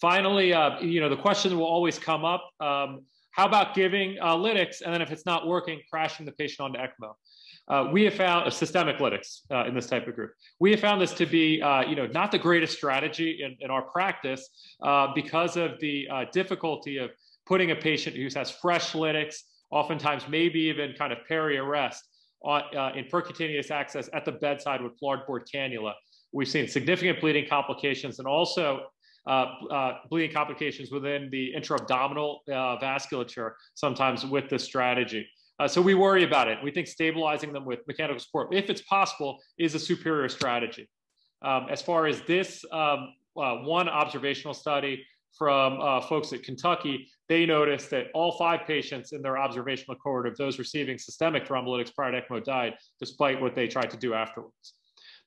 Finally, the question will always come up, how about giving lytics and then if it's not working, crashing the patient onto ECMO? We have found systemic lytics in this type of group. We have found this to be, not the greatest strategy in our practice because of the difficulty of putting a patient who has fresh lytics, oftentimes maybe even kind of peri-arrest in percutaneous access at the bedside with large-bore cannula. We've seen significant bleeding complications and also bleeding complications within the intra-abdominal vasculature, sometimes with this strategy. So we worry about it. We think stabilizing them with mechanical support, if it's possible, is a superior strategy. As far as this one observational study from folks at Kentucky, they noticed that all 5 patients in their observational cohort of those receiving systemic thrombolytics prior to ECMO died, despite what they tried to do afterwards.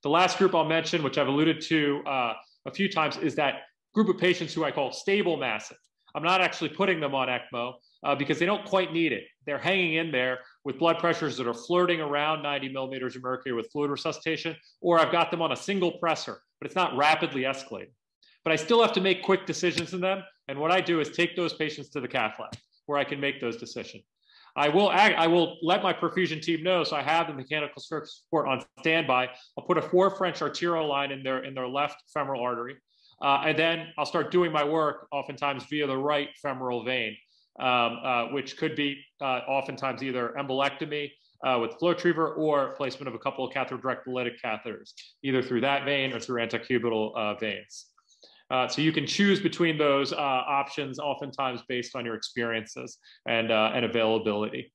The last group I'll mention, which I've alluded to a few times, is that group of patients who I call stable massive. I'm not actually putting them on ECMO because they don't quite need it. They're hanging in there with blood pressures that are flirting around 90 millimeters of mercury with fluid resuscitation, or I've got them on a single presser, but it's not rapidly escalating. But I still have to make quick decisions in them. And what I do is take those patients to the cath lab where I can make those decisions. I will let my perfusion team know, so I have the mechanical support on standby. I'll put a 4 French arterial line in their left femoral artery. And then I'll start doing my work, oftentimes via the right femoral vein, which could be oftentimes either embolectomy with Flowtriever or placement of a couple of catheter-directed lytic catheters, either through that vein or through antecubital veins. So you can choose between those options, oftentimes based on your experiences and availability.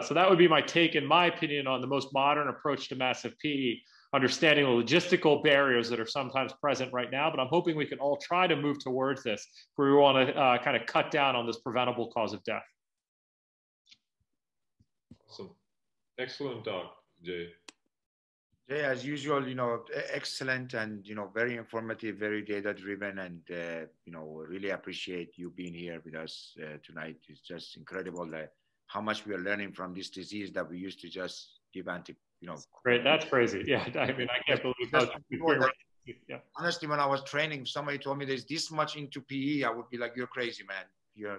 So that would be my take, in my opinion, on the most modern approach to massive PE. Understanding the logistical barriers that are sometimes present right now, but I'm hoping we can all try to move towards this, where we want to kind of cut down on this preventable cause of death. Awesome, excellent talk, Jay. Jay, as usual, excellent and very informative, very data-driven, and really appreciate you being here with us tonight. It's just incredible how much we are learning from this disease that we used to just give antibiotics. Great. That's crazy. Yeah, I mean, I can't believe that. Yeah. Honestly, when I was training, somebody told me there's this much into PE, I would be like, "You're crazy, man. You're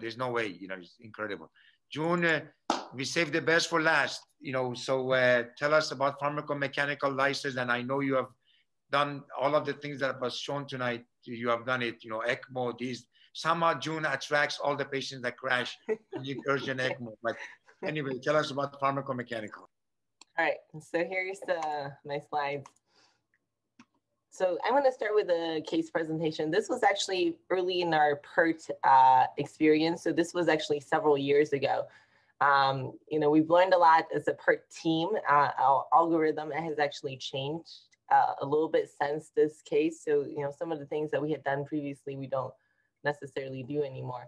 there's no way. It's incredible." June, we saved the best for last. So tell us about pharmacomechanical lysis, and I know you have done all of the things that was shown tonight. You have done it. ECMO. These somehow June attracts all the patients that crash and need urgent ECMO, but. Anyway, tell us about pharmacomechanical. All right, so here's my slides. So I want to start with a case presentation. This was actually early in our PERT experience. So this was actually several years ago. We've learned a lot as a PERT team. Our algorithm has actually changed a little bit since this case. So, some of the things that we had done previously, we don't necessarily do anymore.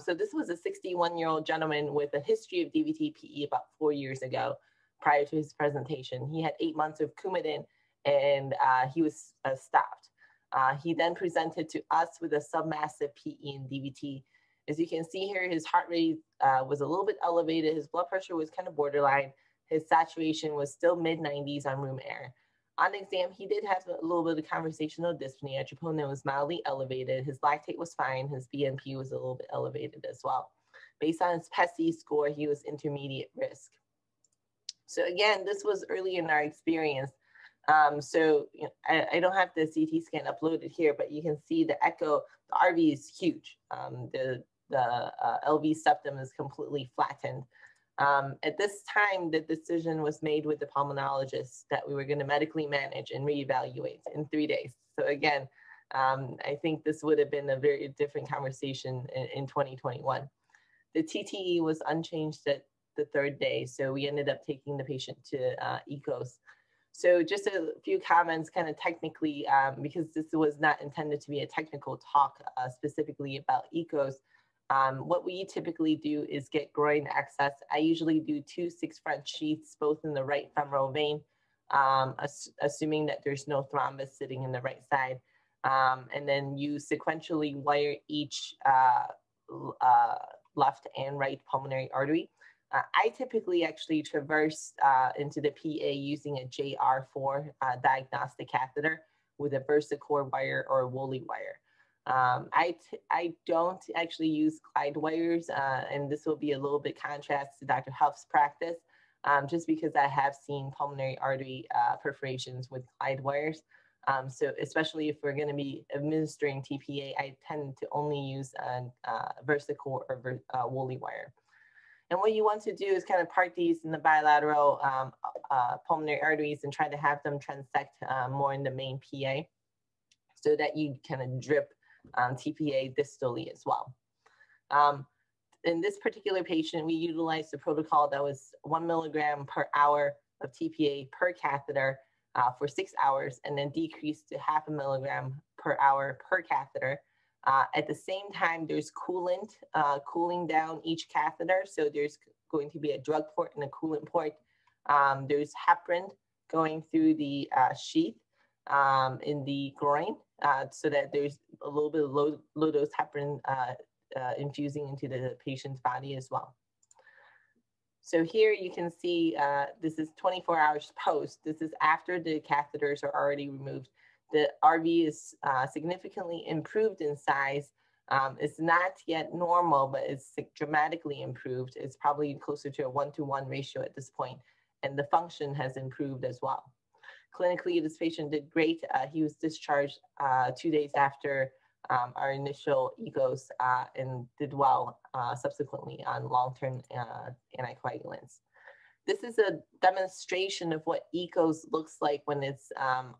So this was a 61-year-old gentleman with a history of DVT-PE about 4 years ago prior to his presentation. He had 8 months of Coumadin and he was stopped. He then presented to us with a submassive PE and DVT. As you can see here, his heart rate was a little bit elevated. His blood pressure was kind of borderline. His saturation was still mid-90s on room air. On exam, he did have a little bit of conversational dyspnea. Troponin was mildly elevated. His lactate was fine. His BNP was a little bit elevated as well. Based on his PESI score, he was intermediate risk. So again, this was early in our experience. So you know, I don't have the CT scan uploaded here, but you can see the echo, the RV is huge. The LV septum is completely flattened. At this time, the decision was made with the pulmonologist that we were going to medically manage and reevaluate in 3 days. So again, I think this would have been a very different conversation in 2021. The TTE was unchanged at the third day, so we ended up taking the patient to ECOS. So just a few comments kind of technically, because this was not intended to be a technical talk specifically about ECOS. What we typically do is get groin access. I usually do 2 6-front sheaths, both in the right femoral vein, assuming that there's no thrombus sitting in the right side. And then you sequentially wire each left and right pulmonary artery. I typically actually traverse into the PA using a JR4 diagnostic catheter with a VersaCore wire or a Woolly wire. I don't actually use glide wires, and this will be a little bit contrast to Dr. Huff's practice, just because I have seen pulmonary artery perforations with glide wires. So especially if we're going to be administering TPA, I tend to only use VersaCore or Woolly wire. And what you want to do is kind of part these in the bilateral pulmonary arteries and try to have them transect more in the main PA so that you kind of drip TPA distally as well. In this particular patient, we utilized a protocol that was 1 mg per hour of TPA per catheter for 6 hours, and then decreased to 0.5 mg per hour per catheter. At the same time, there's coolant cooling down each catheter. So there's going to be a drug port and a coolant port. There's heparin going through the sheath in the groin so that there's a little bit of low dose heparin infusing into the patient's body as well. So here you can see this is 24 hours post. This is after the catheters are already removed. The RV is significantly improved in size. It's not yet normal, but it's dramatically improved. It's probably closer to a 1-to-1 ratio at this point, and the function has improved as well. Clinically, this patient did great. He was discharged 2 days after our initial ECOS and did well subsequently on long-term anticoagulants. This is a demonstration of what ECOS looks like when it's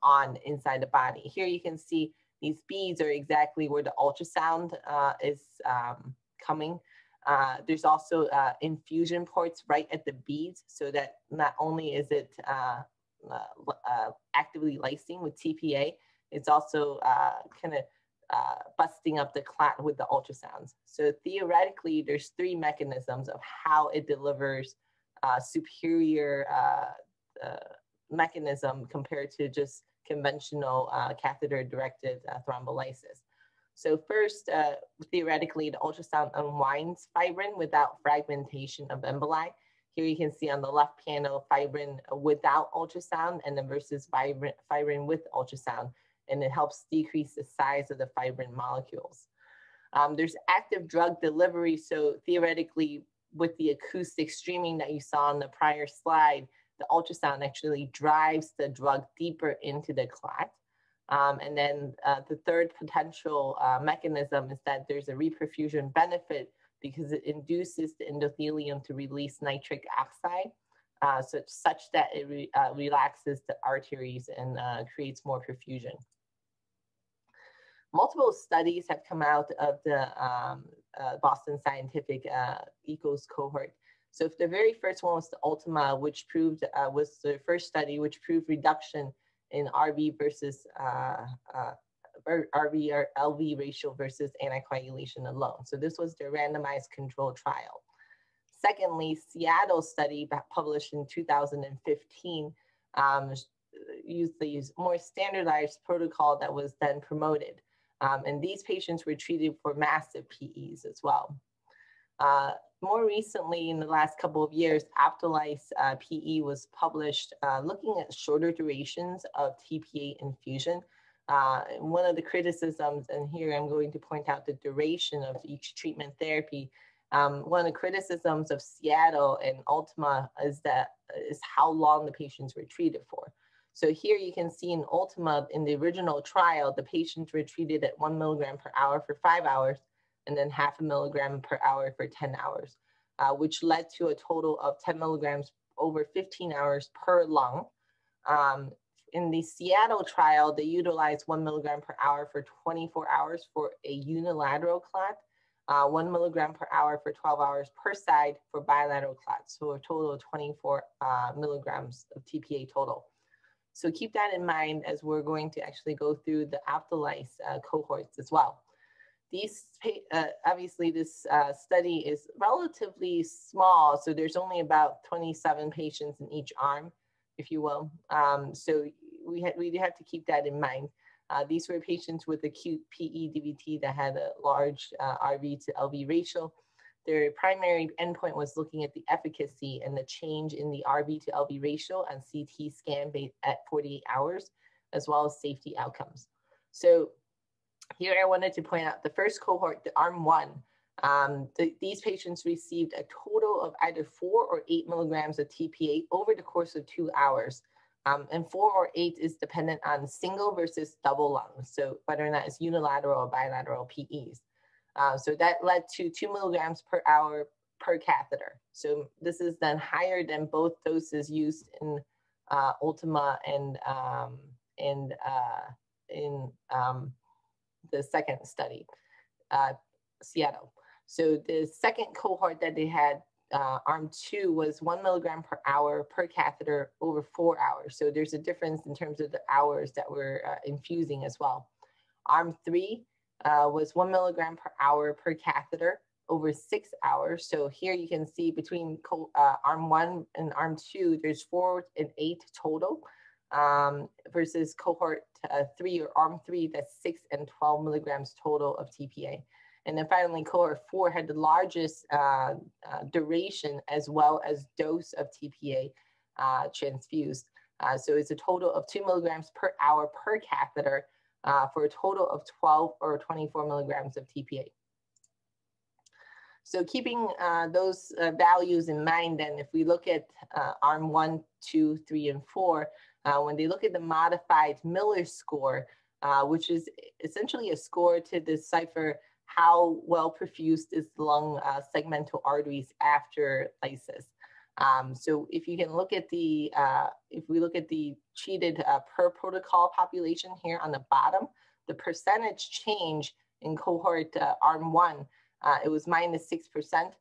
on inside the body. Here you can see these beads are exactly where the ultrasound is coming. There's also infusion ports right at the beads, so that not only is it actively lysing with TPA, it's also kind of busting up the clot with the ultrasounds. So theoretically, there's 3 mechanisms of how it delivers superior mechanism compared to just conventional catheter-directed thrombolysis. So first, theoretically, the ultrasound unwinds fibrin without fragmentation of emboli. Here you can see on the left panel, fibrin without ultrasound, and then versus fibrin with ultrasound, and it helps decrease the size of the fibrin molecules. There's active drug delivery, so theoretically, with the acoustic streaming that you saw on the prior slide, the ultrasound actually drives the drug deeper into the clot. And then the third potential mechanism is that there's a reperfusion benefit because it induces the endothelium to release nitric oxide, such that it relaxes the arteries and creates more perfusion. Multiple studies have come out of the Boston Scientific ECOS cohort. So if the very first one was the Ultima, which proved, was the first study, which proved reduction in RV versus RV or LV ratio versus anticoagulation alone. So this was the randomized control trial. Secondly, Seattle study published in 2015 used the more standardized protocol that was then promoted. And these patients were treated for massive PEs as well. More recently, in the last couple of years, Optolice PE was published looking at shorter durations of TPA infusion. And one of the criticisms, and here I'm going to point out the duration of each treatment therapy. One of the criticisms of Seattle and Ultima is how long the patients were treated for. So here you can see in Ultima, in the original trial, the patients were treated at 1 mg per hour for 5 hours, and then 0.5 mg per hour for 10 hours, which led to a total of 10 mg over 15 hours per lung. In the Seattle trial, they utilized 1 mg per hour for 24 hours for a unilateral clot, 1 mg per hour for 12 hours per side for bilateral clots. So a total of 24 milligrams of TPA total. So keep that in mind as we're going to actually go through the Ophthalase cohorts as well. These, obviously this study is relatively small, so there's only about 27 patients in each arm, if you will. So we have to keep that in mind. These were patients with acute PE DVT that had a large RV to LV ratio. Their primary endpoint was looking at the efficacy and the change in the RV to LV ratio on CT scan at 48 hours, as well as safety outcomes. So here I wanted to point out the first cohort, the arm one, these patients received a total of either 4 or 8 mg of TPA over the course of 2 hours. And 4 or 8 is dependent on single versus double lungs, so whether or not it's unilateral or bilateral PEs. So that led to 2 mg per hour per catheter. So this is then higher than both doses used in Ultima and in the second study, Seattle. So the second cohort that they had, arm two, was 1 mg per hour per catheter over 4 hours. So there's a difference in terms of the hours that we're infusing as well. Arm three was 1 mg per hour per catheter over 6 hours. So here you can see between arm one and arm two, there's 4 and 8 total. Versus cohort 3 or arm 3, that's 6 and 12 milligrams total of TPA. And then finally, cohort 4 had the largest duration as well as dose of TPA transfused. So it's a total of 2 mg per hour per catheter for a total of 12 or 24 milligrams of TPA. So keeping those values in mind, then, if we look at arm 1, 2, 3, and 4, when they look at the modified Miller score, which is essentially a score to decipher how well perfused is the lung segmental arteries after lysis. So if you can look at the, if we look at the treated per protocol population here on the bottom, the percentage change in cohort arm 1, it was -6%.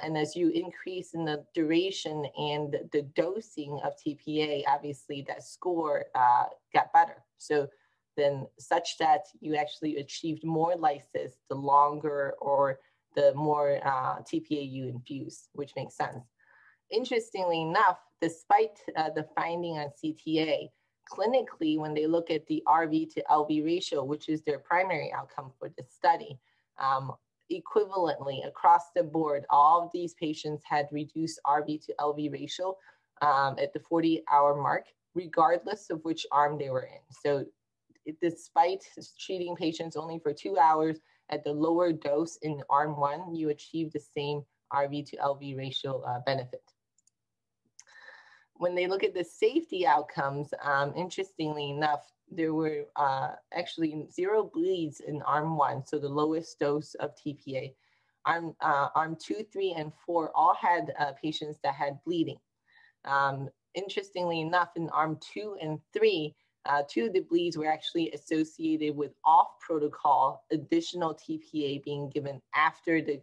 And as you increase in the duration and the dosing of TPA, obviously that score got better. So then such that you actually achieved more lysis the longer or the more TPA you infuse, which makes sense. Interestingly enough, despite the finding on CTA, clinically, when they look at the RV to LV ratio, which is their primary outcome for this study, equivalently across the board, all of these patients had reduced RV to LV ratio at the 40-hour mark, regardless of which arm they were in. So despite treating patients only for 2 hours at the lower dose in arm 1, you achieved the same RV to LV ratio benefit. When they look at the safety outcomes, interestingly enough, there were actually 0 bleeds in arm 1, so the lowest dose of TPA. Arm 2, 3, and 4 all had patients that had bleeding. Interestingly enough, in arm 2 and 3, 2 of the bleeds were actually associated with off-protocol additional TPA being given after the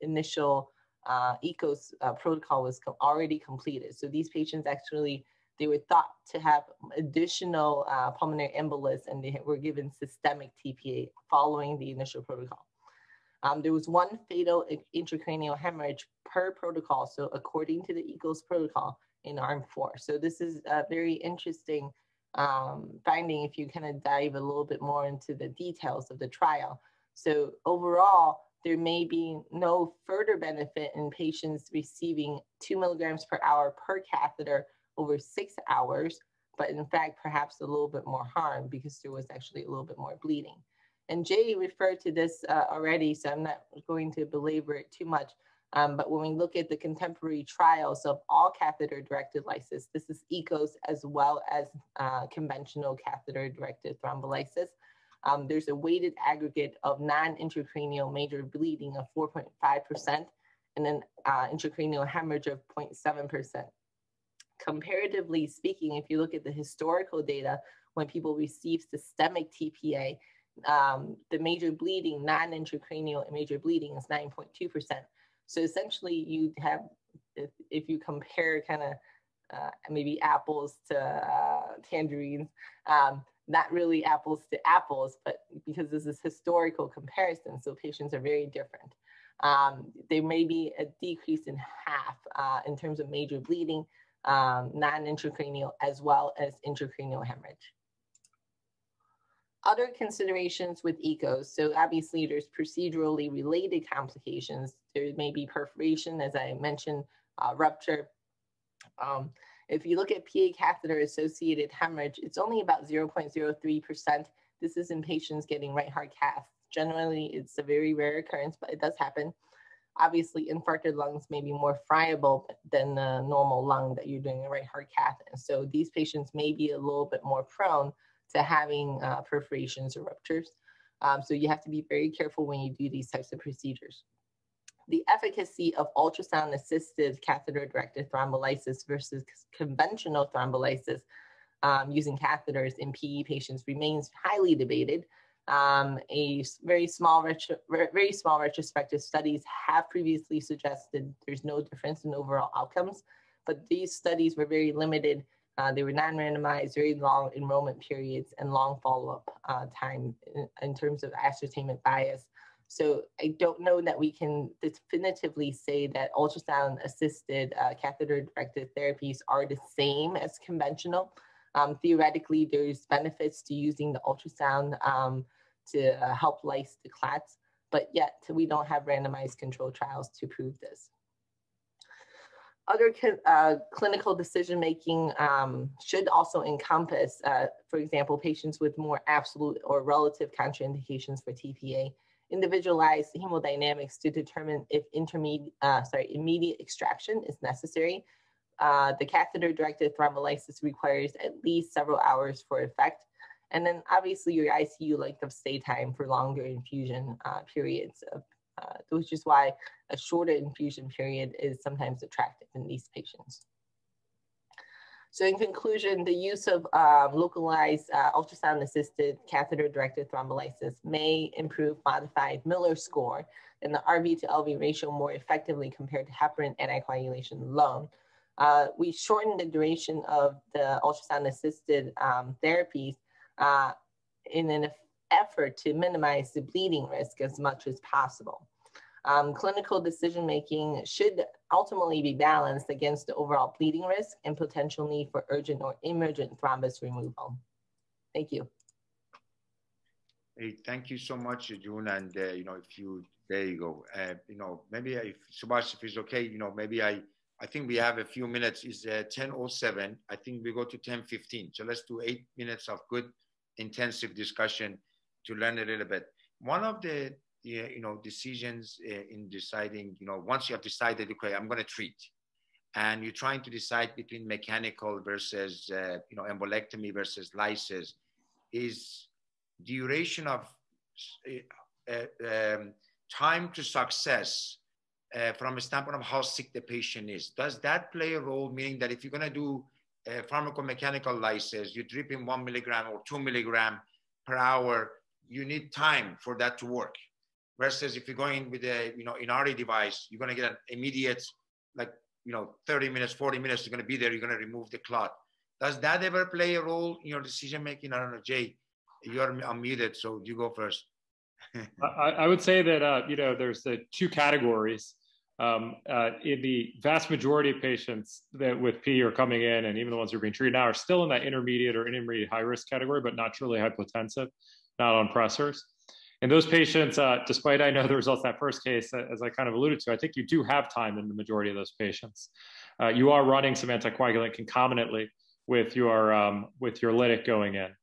initial ECOS protocol was already completed. So these patients actually, they were thought to have additional pulmonary embolus, and they were given systemic TPA following the initial protocol. There was 1 fatal intracranial hemorrhage per protocol, so according to the ECOS protocol in arm 4. So this is a very interesting finding if you kind of dive a little bit more into the details of the trial. So overall, there may be no further benefit in patients receiving 2 mg per hour per catheter over 6 hours, but in fact, perhaps a little bit more harm because there was actually a little bit more bleeding. And Jay referred to this already, so I'm not going to belabor it too much, But when we look at the contemporary trials of all catheter-directed lysis, this is ECOS as well as conventional catheter-directed thrombolysis. There's a weighted aggregate of non-intracranial major bleeding of 4.5% and then intracranial hemorrhage of 0.7%. Comparatively speaking, if you look at the historical data, when people receive systemic TPA, the major bleeding, non-intracranial major bleeding is 9.2%. So essentially you have, if you compare kind of maybe apples to tangerines, not really apples to apples, but because this is historical comparison, so patients are very different. There may be a decrease in half in terms of major bleeding, non-intracranial as well as intracranial hemorrhage. Other considerations with ECOS, so obviously there's procedurally related complications. There may be perforation, as I mentioned, rupture. If you look at PA catheter-associated hemorrhage, it's only about 0.03%. This is in patients getting right heart caths. Generally, it's a very rare occurrence, but it does happen. Obviously, infarcted lungs may be more friable than the normal lung that you're doing a right heart cath in. So these patients may be a little bit more prone to having perforations or ruptures. So you have to be very careful when you do these types of procedures. The efficacy of ultrasound-assisted catheter-directed thrombolysis versus conventional thrombolysis using catheters in PE patients remains highly debated. A very small retrospective studies have previously suggested there's no difference in overall outcomes, but these studies were very limited. They were non-randomized, very long enrollment periods, and long follow-up time in terms of ascertainment bias. So I don't know that we can definitively say that ultrasound-assisted catheter-directed therapies are the same as conventional. Theoretically, there's benefits to using the ultrasound to help lyse the clots, but yet we don't have randomized controlled trials to prove this. Other clinical decision-making should also encompass, for example, patients with more absolute or relative contraindications for TPA, individualized hemodynamics to determine if immediate extraction is necessary. The catheter-directed thrombolysis requires at least several hours for effect. And then obviously your ICU length of stay time for longer infusion periods of which is why a shorter infusion period is sometimes attractive in these patients. So in conclusion, the use of localized ultrasound-assisted catheter-directed thrombolysis may improve modified Miller score and the RV to LV ratio more effectively compared to heparin anticoagulation alone. We shortened the duration of the ultrasound-assisted therapies in an effort to minimize the bleeding risk as much as possible. Clinical decision-making should ultimately be balanced against the overall bleeding risk and potential need for urgent or emergent thrombus removal. Thank you. Hey, thank you so much, June. And, there you go. Maybe if Subhash, if it's okay, maybe I think we have a few minutes. It's 10:07. I think we go to 10:15. So let's do 8 minutes of good, intensive discussion to learn a little bit. One of the decisions in deciding, once you have decided, okay, I'm going to treat, and you're trying to decide between mechanical versus embolectomy versus lysis, is duration of time to success from a standpoint of how sick the patient is. Does that play a role? Meaning that if you're going to do pharmacomechanical lysis, you drip in 1 milligram or 2 milligram per hour, you need time for that to work. Versus if you're going with a, Inari device, you're gonna get an immediate, 30 minutes, 40 minutes, you're gonna be there, you're gonna remove the clot. Does that ever play a role in your decision-making? I don't know, Jay, you're unmuted, so you go first. I would say that, there's the two categories. In the vast majority of patients that with PE are coming in, and even the ones who are being treated now, are still in that intermediate or intermediate high risk category, but not truly hypotensive, not on pressors. And those patients, despite I know the results in that first case, as I kind of alluded to, I think you do have time in the majority of those patients. You are running some anticoagulant concomitantly with your lytic going in.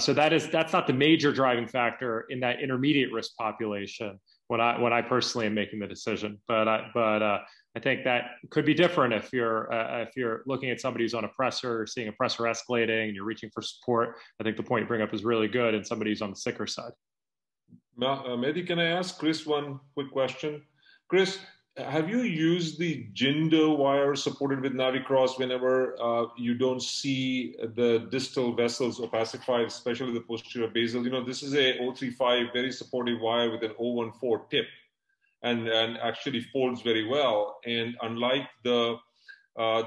So that's not the major driving factor in that intermediate risk population when I personally am making the decision. But I think that could be different if you're looking at somebody who's on a presser, or seeing a presser escalating, and you're reaching for support. I think the point you bring up is really good, and somebody who's on the sicker side. Mehdi, can I ask Chris one quick question? Chris, have you used the Jindo wire supported with Navicross whenever you don't see the distal vessels opacified, especially the posterior basal? You know, this is a 035 very supportive wire with an 014 tip, and actually folds very well. And unlike the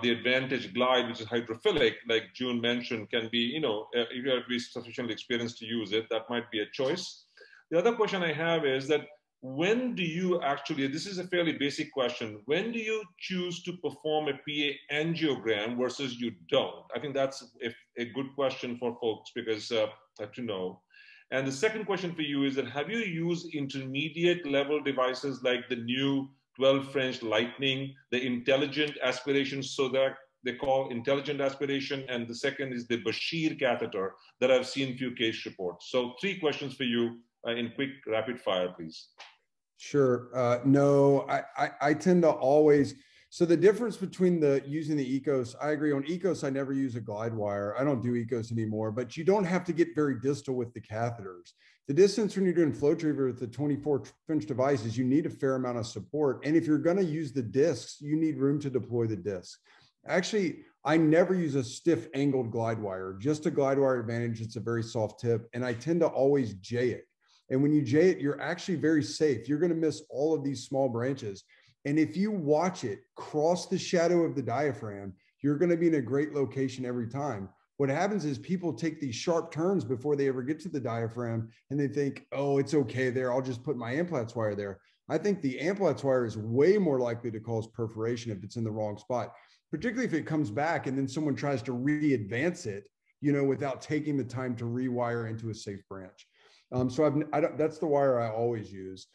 Advantage Glide, which is hydrophilic, like June mentioned, can be, you know, if you have sufficiently experienced to use it, that might be a choice. The other question I have is that, when do you actually, this is a fairly basic question, when do you choose to perform a PA angiogram versus you don't? I think that's a good question for folks because to know. And the second question for you is that, have you used intermediate level devices like the new 12 French Lightning, the intelligent aspiration, so that they call intelligent aspiration, and the second is the Bashir catheter that I've seen few case reports. So three questions for you in quick rapid fire, please. Sure. No, I tend to always, so the difference between using the ECOS, I agree on ECOS, I never use a glide wire. I don't do ECOS anymore, but you don't have to get very distal with the catheters. The distance when you're doing Flowtriever with the 24 French devices, you need a fair amount of support. And if you're going to use the discs, you need room to deploy the discs. Actually, I never use a stiff angled glide wire, just a glide wire Advantage. It's a very soft tip, and I tend to always J it. And when you J it, you're actually very safe. You're going to miss all of these small branches. And if you watch it cross the shadow of the diaphragm, you're going to be in a great location every time. What happens is people take these sharp turns before they ever get to the diaphragm, and they think, oh, it's okay there, I'll just put my amplatz wire there. I think the amplatz wire is way more likely to cause perforation if it's in the wrong spot, particularly if it comes back and then someone tries to re-advance it, you know, without taking the time to rewire into a safe branch. That's the wire I always use.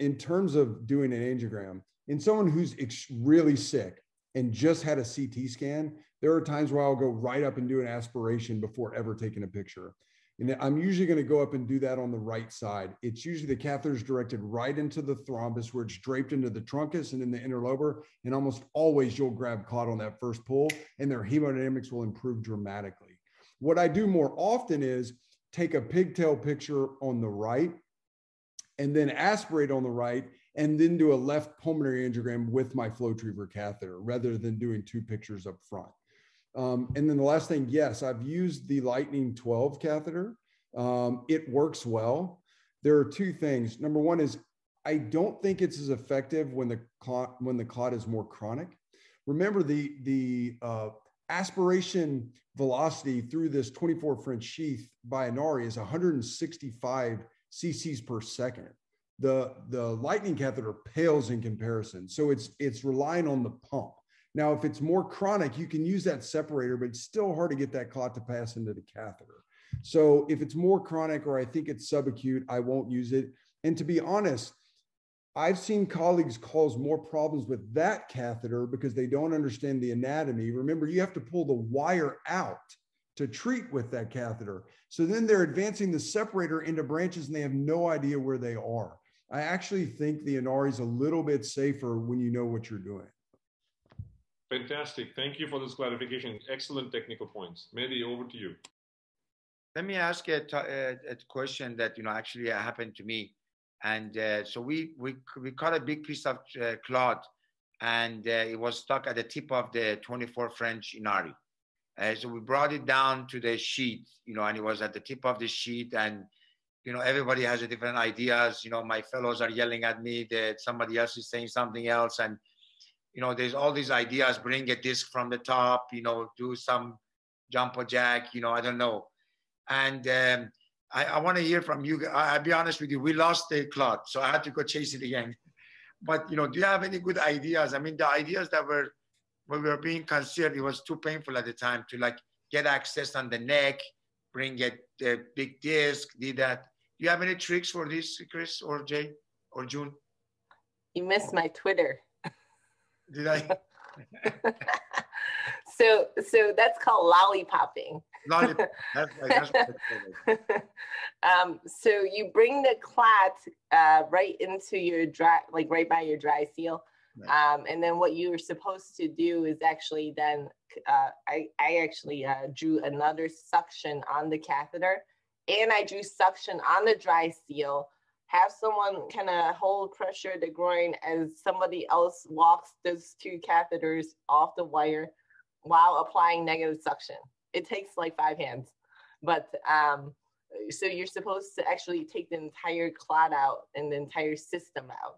In terms of doing an angiogram, in someone who's really sick and just had a CT scan, there are times where I'll go right up and do an aspiration before ever taking a picture. And I'm usually going to go up and do that on the right side. It's usually the catheter's directed right into the thrombus where it's draped into the truncus and in the interlobar. And almost always you'll grab caught on that first pull, and their hemodynamics will improve dramatically. What I do more often is take a pigtail picture on the right and then aspirate on the right and then do a left pulmonary angiogram with my Flowtriever catheter rather than doing two pictures up front. And then the last thing, yes, I've used the Lightning 12 catheter. It works well. There are two things. Number one is I don't think it's as effective when the clot is more chronic. Remember the aspiration velocity through this 24 French sheath by Inari is 165 cc's per second. The Lightning catheter pales in comparison. So it's relying on the pump. Now, if it's more chronic, you can use that separator, but it's still hard to get that clot to pass into the catheter. So if it's more chronic, or I think it's subacute, I won't use it. And to be honest, I've seen colleagues cause more problems with that catheter because they don't understand the anatomy. Remember, you have to pull the wire out to treat with that catheter. So then they're advancing the separator into branches and they have no idea where they are. I actually think the Inari is a little bit safer when you know what you're doing. Fantastic. Thank you for this clarification. Excellent technical points. Mehdi, over to you. Let me ask a question that, you know, actually happened to me. And so we caught a big piece of clot, and it was stuck at the tip of the 24 French Inari. So we brought it down to the sheet, you know, and it was at the tip of the sheet. And, you know, everybody has a different ideas. You know, my fellows are yelling at me that somebody else is saying something else. And, you know, there's all these ideas, bring a disc from the top, you know, do some jumper jack, you know, I don't know. And I want to hear from you. I'll be honest with you. We lost the clot, so I had to go chase it again. But, you know, do you have any good ideas? I mean, the ideas that were being considered, it was too painful at the time to, like, get access on the neck, bring it, the big disc, do that. Do you have any tricks for this, Chris or Jay or June? You missed my Twitter. Did I? So that's called lollipopping. So you bring the clot right into your dry, like right by your dry seal. Right. And then what you were supposed to do is actually then, I actually drew another suction on the catheter, and I drew suction on the dry seal, have someone kind of hold pressure the groin as somebody else walks those two catheters off the wire while applying negative suction. It takes like 5 hands, but so you're supposed to actually take the entire clot out and the entire system out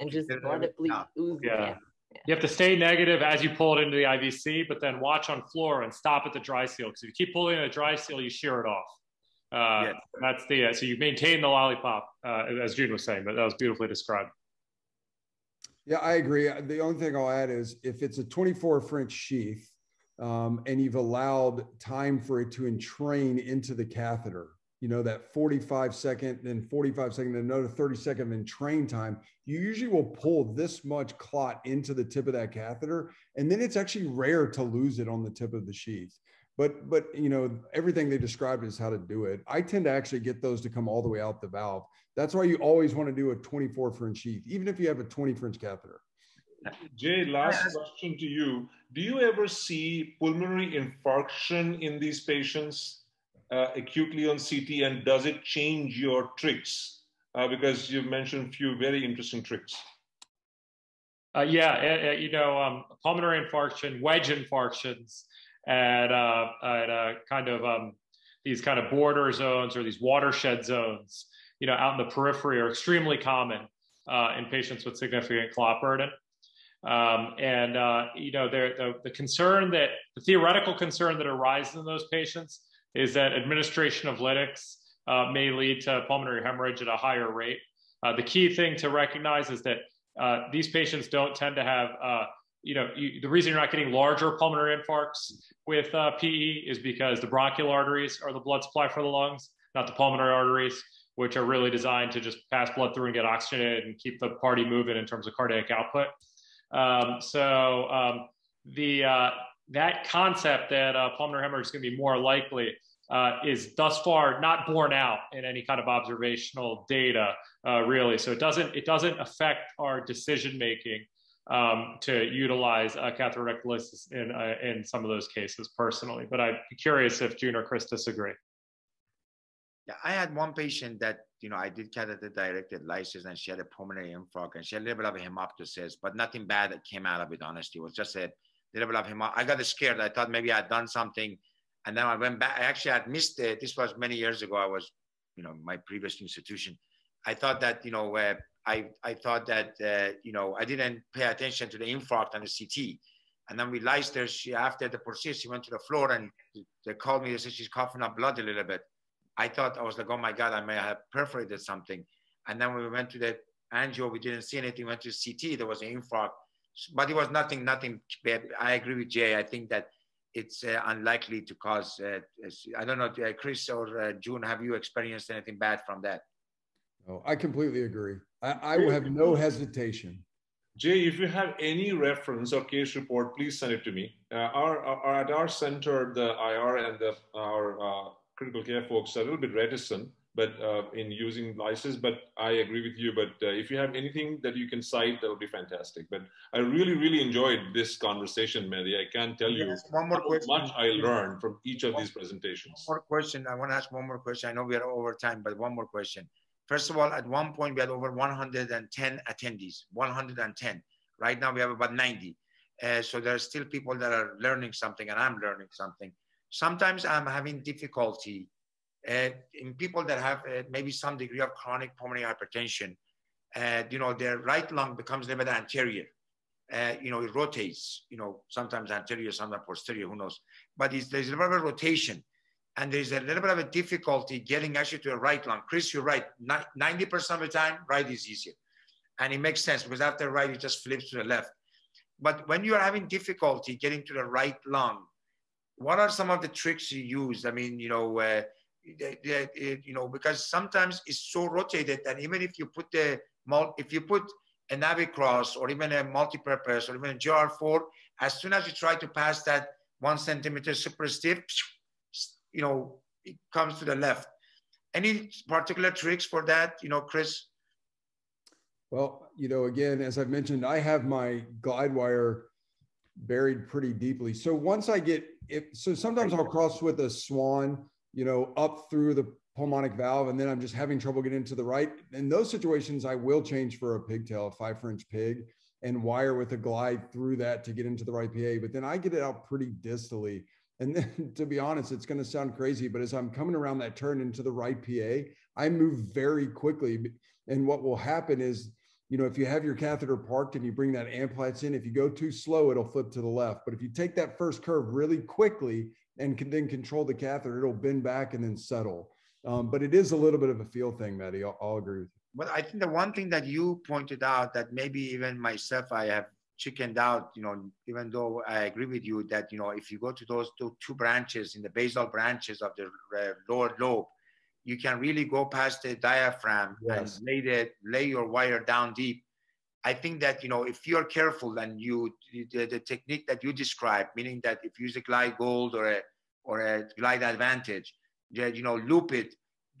and just let it bleed, ooze. Yeah. Yeah. You have to stay negative as you pull it into the IVC, but then watch on floor and stop at the dry seal. Because if you keep pulling the dry seal, you shear it off. Yes. That's the, so you maintain the lollipop, as June was saying, but that was beautifully described. Yeah, I agree. The only thing I'll add is if it's a 24 French sheath, and you've allowed time for it to entrain into the catheter, you know, that 45-second, then 45-second, then another 30-second entrain time, you usually will pull this much clot into the tip of that catheter. And then it's actually rare to lose it on the tip of the sheath. But you know, everything they described is how to do it. I tend to actually get those to come all the way out the valve. That's why you always want to do a 24 French sheath, even if you have a 20 French catheter. Jay, last question to you. Do you ever see pulmonary infarction in these patients acutely on CT, and does it change your tricks? Because you've mentioned a few very interesting tricks. Yeah, you know, pulmonary infarction, wedge infarctions, at kind of these kind of border zones or these watershed zones, you know, out in the periphery are extremely common in patients with significant clot burden. You know, the concern that, the theoretical concern that arises in those patients is that administration of lytics may lead to pulmonary hemorrhage at a higher rate. The key thing to recognize is that these patients don't tend to have you know, the reason you're not getting larger pulmonary infarcts with PE is because the bronchial arteries are the blood supply for the lungs, not the pulmonary arteries, which are really designed to just pass blood through and get oxygenated and keep the party moving in terms of cardiac output. That concept that pulmonary hemorrhage is going to be more likely is thus far not borne out in any kind of observational data, really. So it doesn't affect our decision making. To utilize catheterectolysis in some of those cases personally. But I'd be curious if June or Chris disagree. Yeah, I had one patient that, you know, I did catheter-directed lysis, and she had a pulmonary infarct, and she had a little bit of hemoptysis, but nothing bad that came out of it, honestly. It was just a little bit of hemoptysis. I got scared. I thought maybe I had done something. And then I went back. I actually had missed it. This was many years ago. I was, you know, my previous institution. I thought that, you know, I thought that, you know, I didn't pay attention to the infarct and the CT. And then we realized there, after the procedure, she went to the floor and they called me. They said, she's coughing up blood a little bit. I thought, I was like, oh my God, I may have perforated something. And then when we went to the angio, we didn't see anything. We went to CT, there was an infarct, but it was nothing bad. I agree with Jay. I think that it's unlikely to cause, I don't know, Chris or June, have you experienced anything bad from that? Oh, I completely agree. I will have no hesitation. Jay, if you have any reference or case report, please send it to me. At our center, the IR and our critical care folks are a little bit reticent in using lysis, but I agree with you. But if you have anything that you can cite, that would be fantastic. But I really, really enjoyed this conversation, Mehdi. I can't tell you how much I learned from each of these presentations. One more question. I want to ask one more question. I know we are over time, but one more question. First of all, at one point, we had over 110 attendees, 110. Right now, we have about 90. So there are still people that are learning something, and I'm learning something. Sometimes I'm having difficulty in people that have maybe some degree of chronic pulmonary hypertension. You know, their right lung becomes a little bit anterior. You know, it rotates, you know, sometimes anterior, sometimes posterior, who knows. But there's a little bit of rotation. And there's a little bit of a difficulty getting actually to a right lung. Chris, you're right. 90% of the time, right is easier. And it makes sense because after right, it just flips to the left. But when you're having difficulty getting to the right lung, what are some of the tricks you use? I mean, you know, because sometimes it's so rotated that even if you put a Navicross or even a multipurpose or even a GR4, as soon as you try to pass that 1 centimeter super stiff, you know, it comes to the left. Any particular tricks for that, you know, Chris? Well, you know, again, as I've mentioned, I have my glide wire buried pretty deeply. So once I get, so sometimes I'll cross with a swan, you know, up through the pulmonic valve, and then I'm just having trouble getting to the right. In those situations, I will change for a pigtail, a 5 French pig, and wire with a glide through that to get into the right PA. But then I get it out pretty distally. And then, to be honest, it's going to sound crazy, but as I'm coming around that turn into the right PA, I move very quickly. And what will happen is, you know, if you have your catheter parked and you bring that amplatz in, if you go too slow, it'll flip to the left. But if you take that first curve really quickly and can then control the catheter, it'll bend back and then settle. But it is a little bit of a feel thing, Mehdi. I'll agree with you. But I think the one thing that you pointed out that maybe even myself, I have chickened out, you know, even though I agree with you that, you know, if you go to those two branches in the basal branches of the lower lobe, you can really go past the diaphragm. Yes. And lay your wire down deep. I think that, you know, if you're careful and you, the technique that you described, meaning that if you use a glide gold or a glide advantage, that, you know, loop it,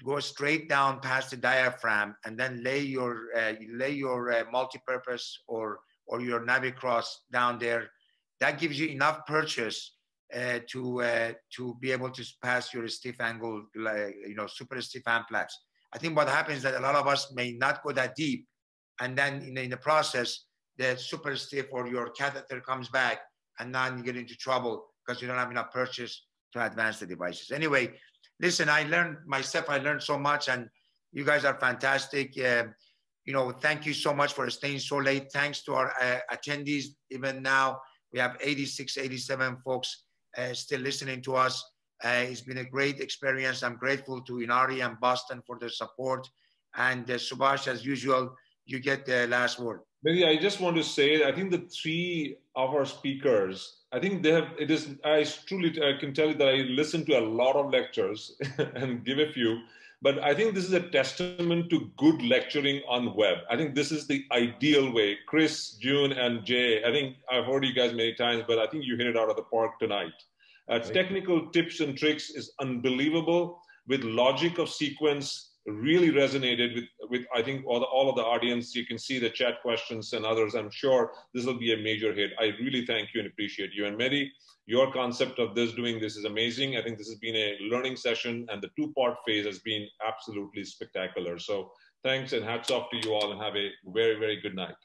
go straight down past the diaphragm, and then lay your multi-purpose or your Navicross down there. That gives you enough purchase to be able to pass your stiff angle, you know, super stiff amplats. I think what happens is that a lot of us may not go that deep, and then in the process, the super stiff or your catheter comes back, and now you get into trouble because you don't have enough purchase to advance the devices. Anyway, listen, I learned myself, I learned so much, and you guys are fantastic. You know, thank you so much for staying so late. Thanks to our attendees. Even now, we have 86, 87 folks still listening to us. It's been a great experience. I'm grateful to Inari and Boston for their support. And Subhash, as usual, you get the last word. Mehdi, I just want to say, I think the three of our speakers, I think they have, it is, I can tell you that I listened to a lot of lectures and give a few. But I think this is a testament to good lecturing on web. I think this is the ideal way. Chris, June, and Jay, I think I've heard you guys many times, but I think you hit it out of the park tonight. Technical tips and tricks is unbelievable. With logic of sequence, really resonated with I think, all of the audience. You can see the chat questions and others. I'm sure this will be a major hit. I really thank you and appreciate you. And Mehdi, your concept of doing this is amazing. I think this has been a learning session, and the two-part phase has been absolutely spectacular. So thanks and hats off to you all, and have a very, very good night.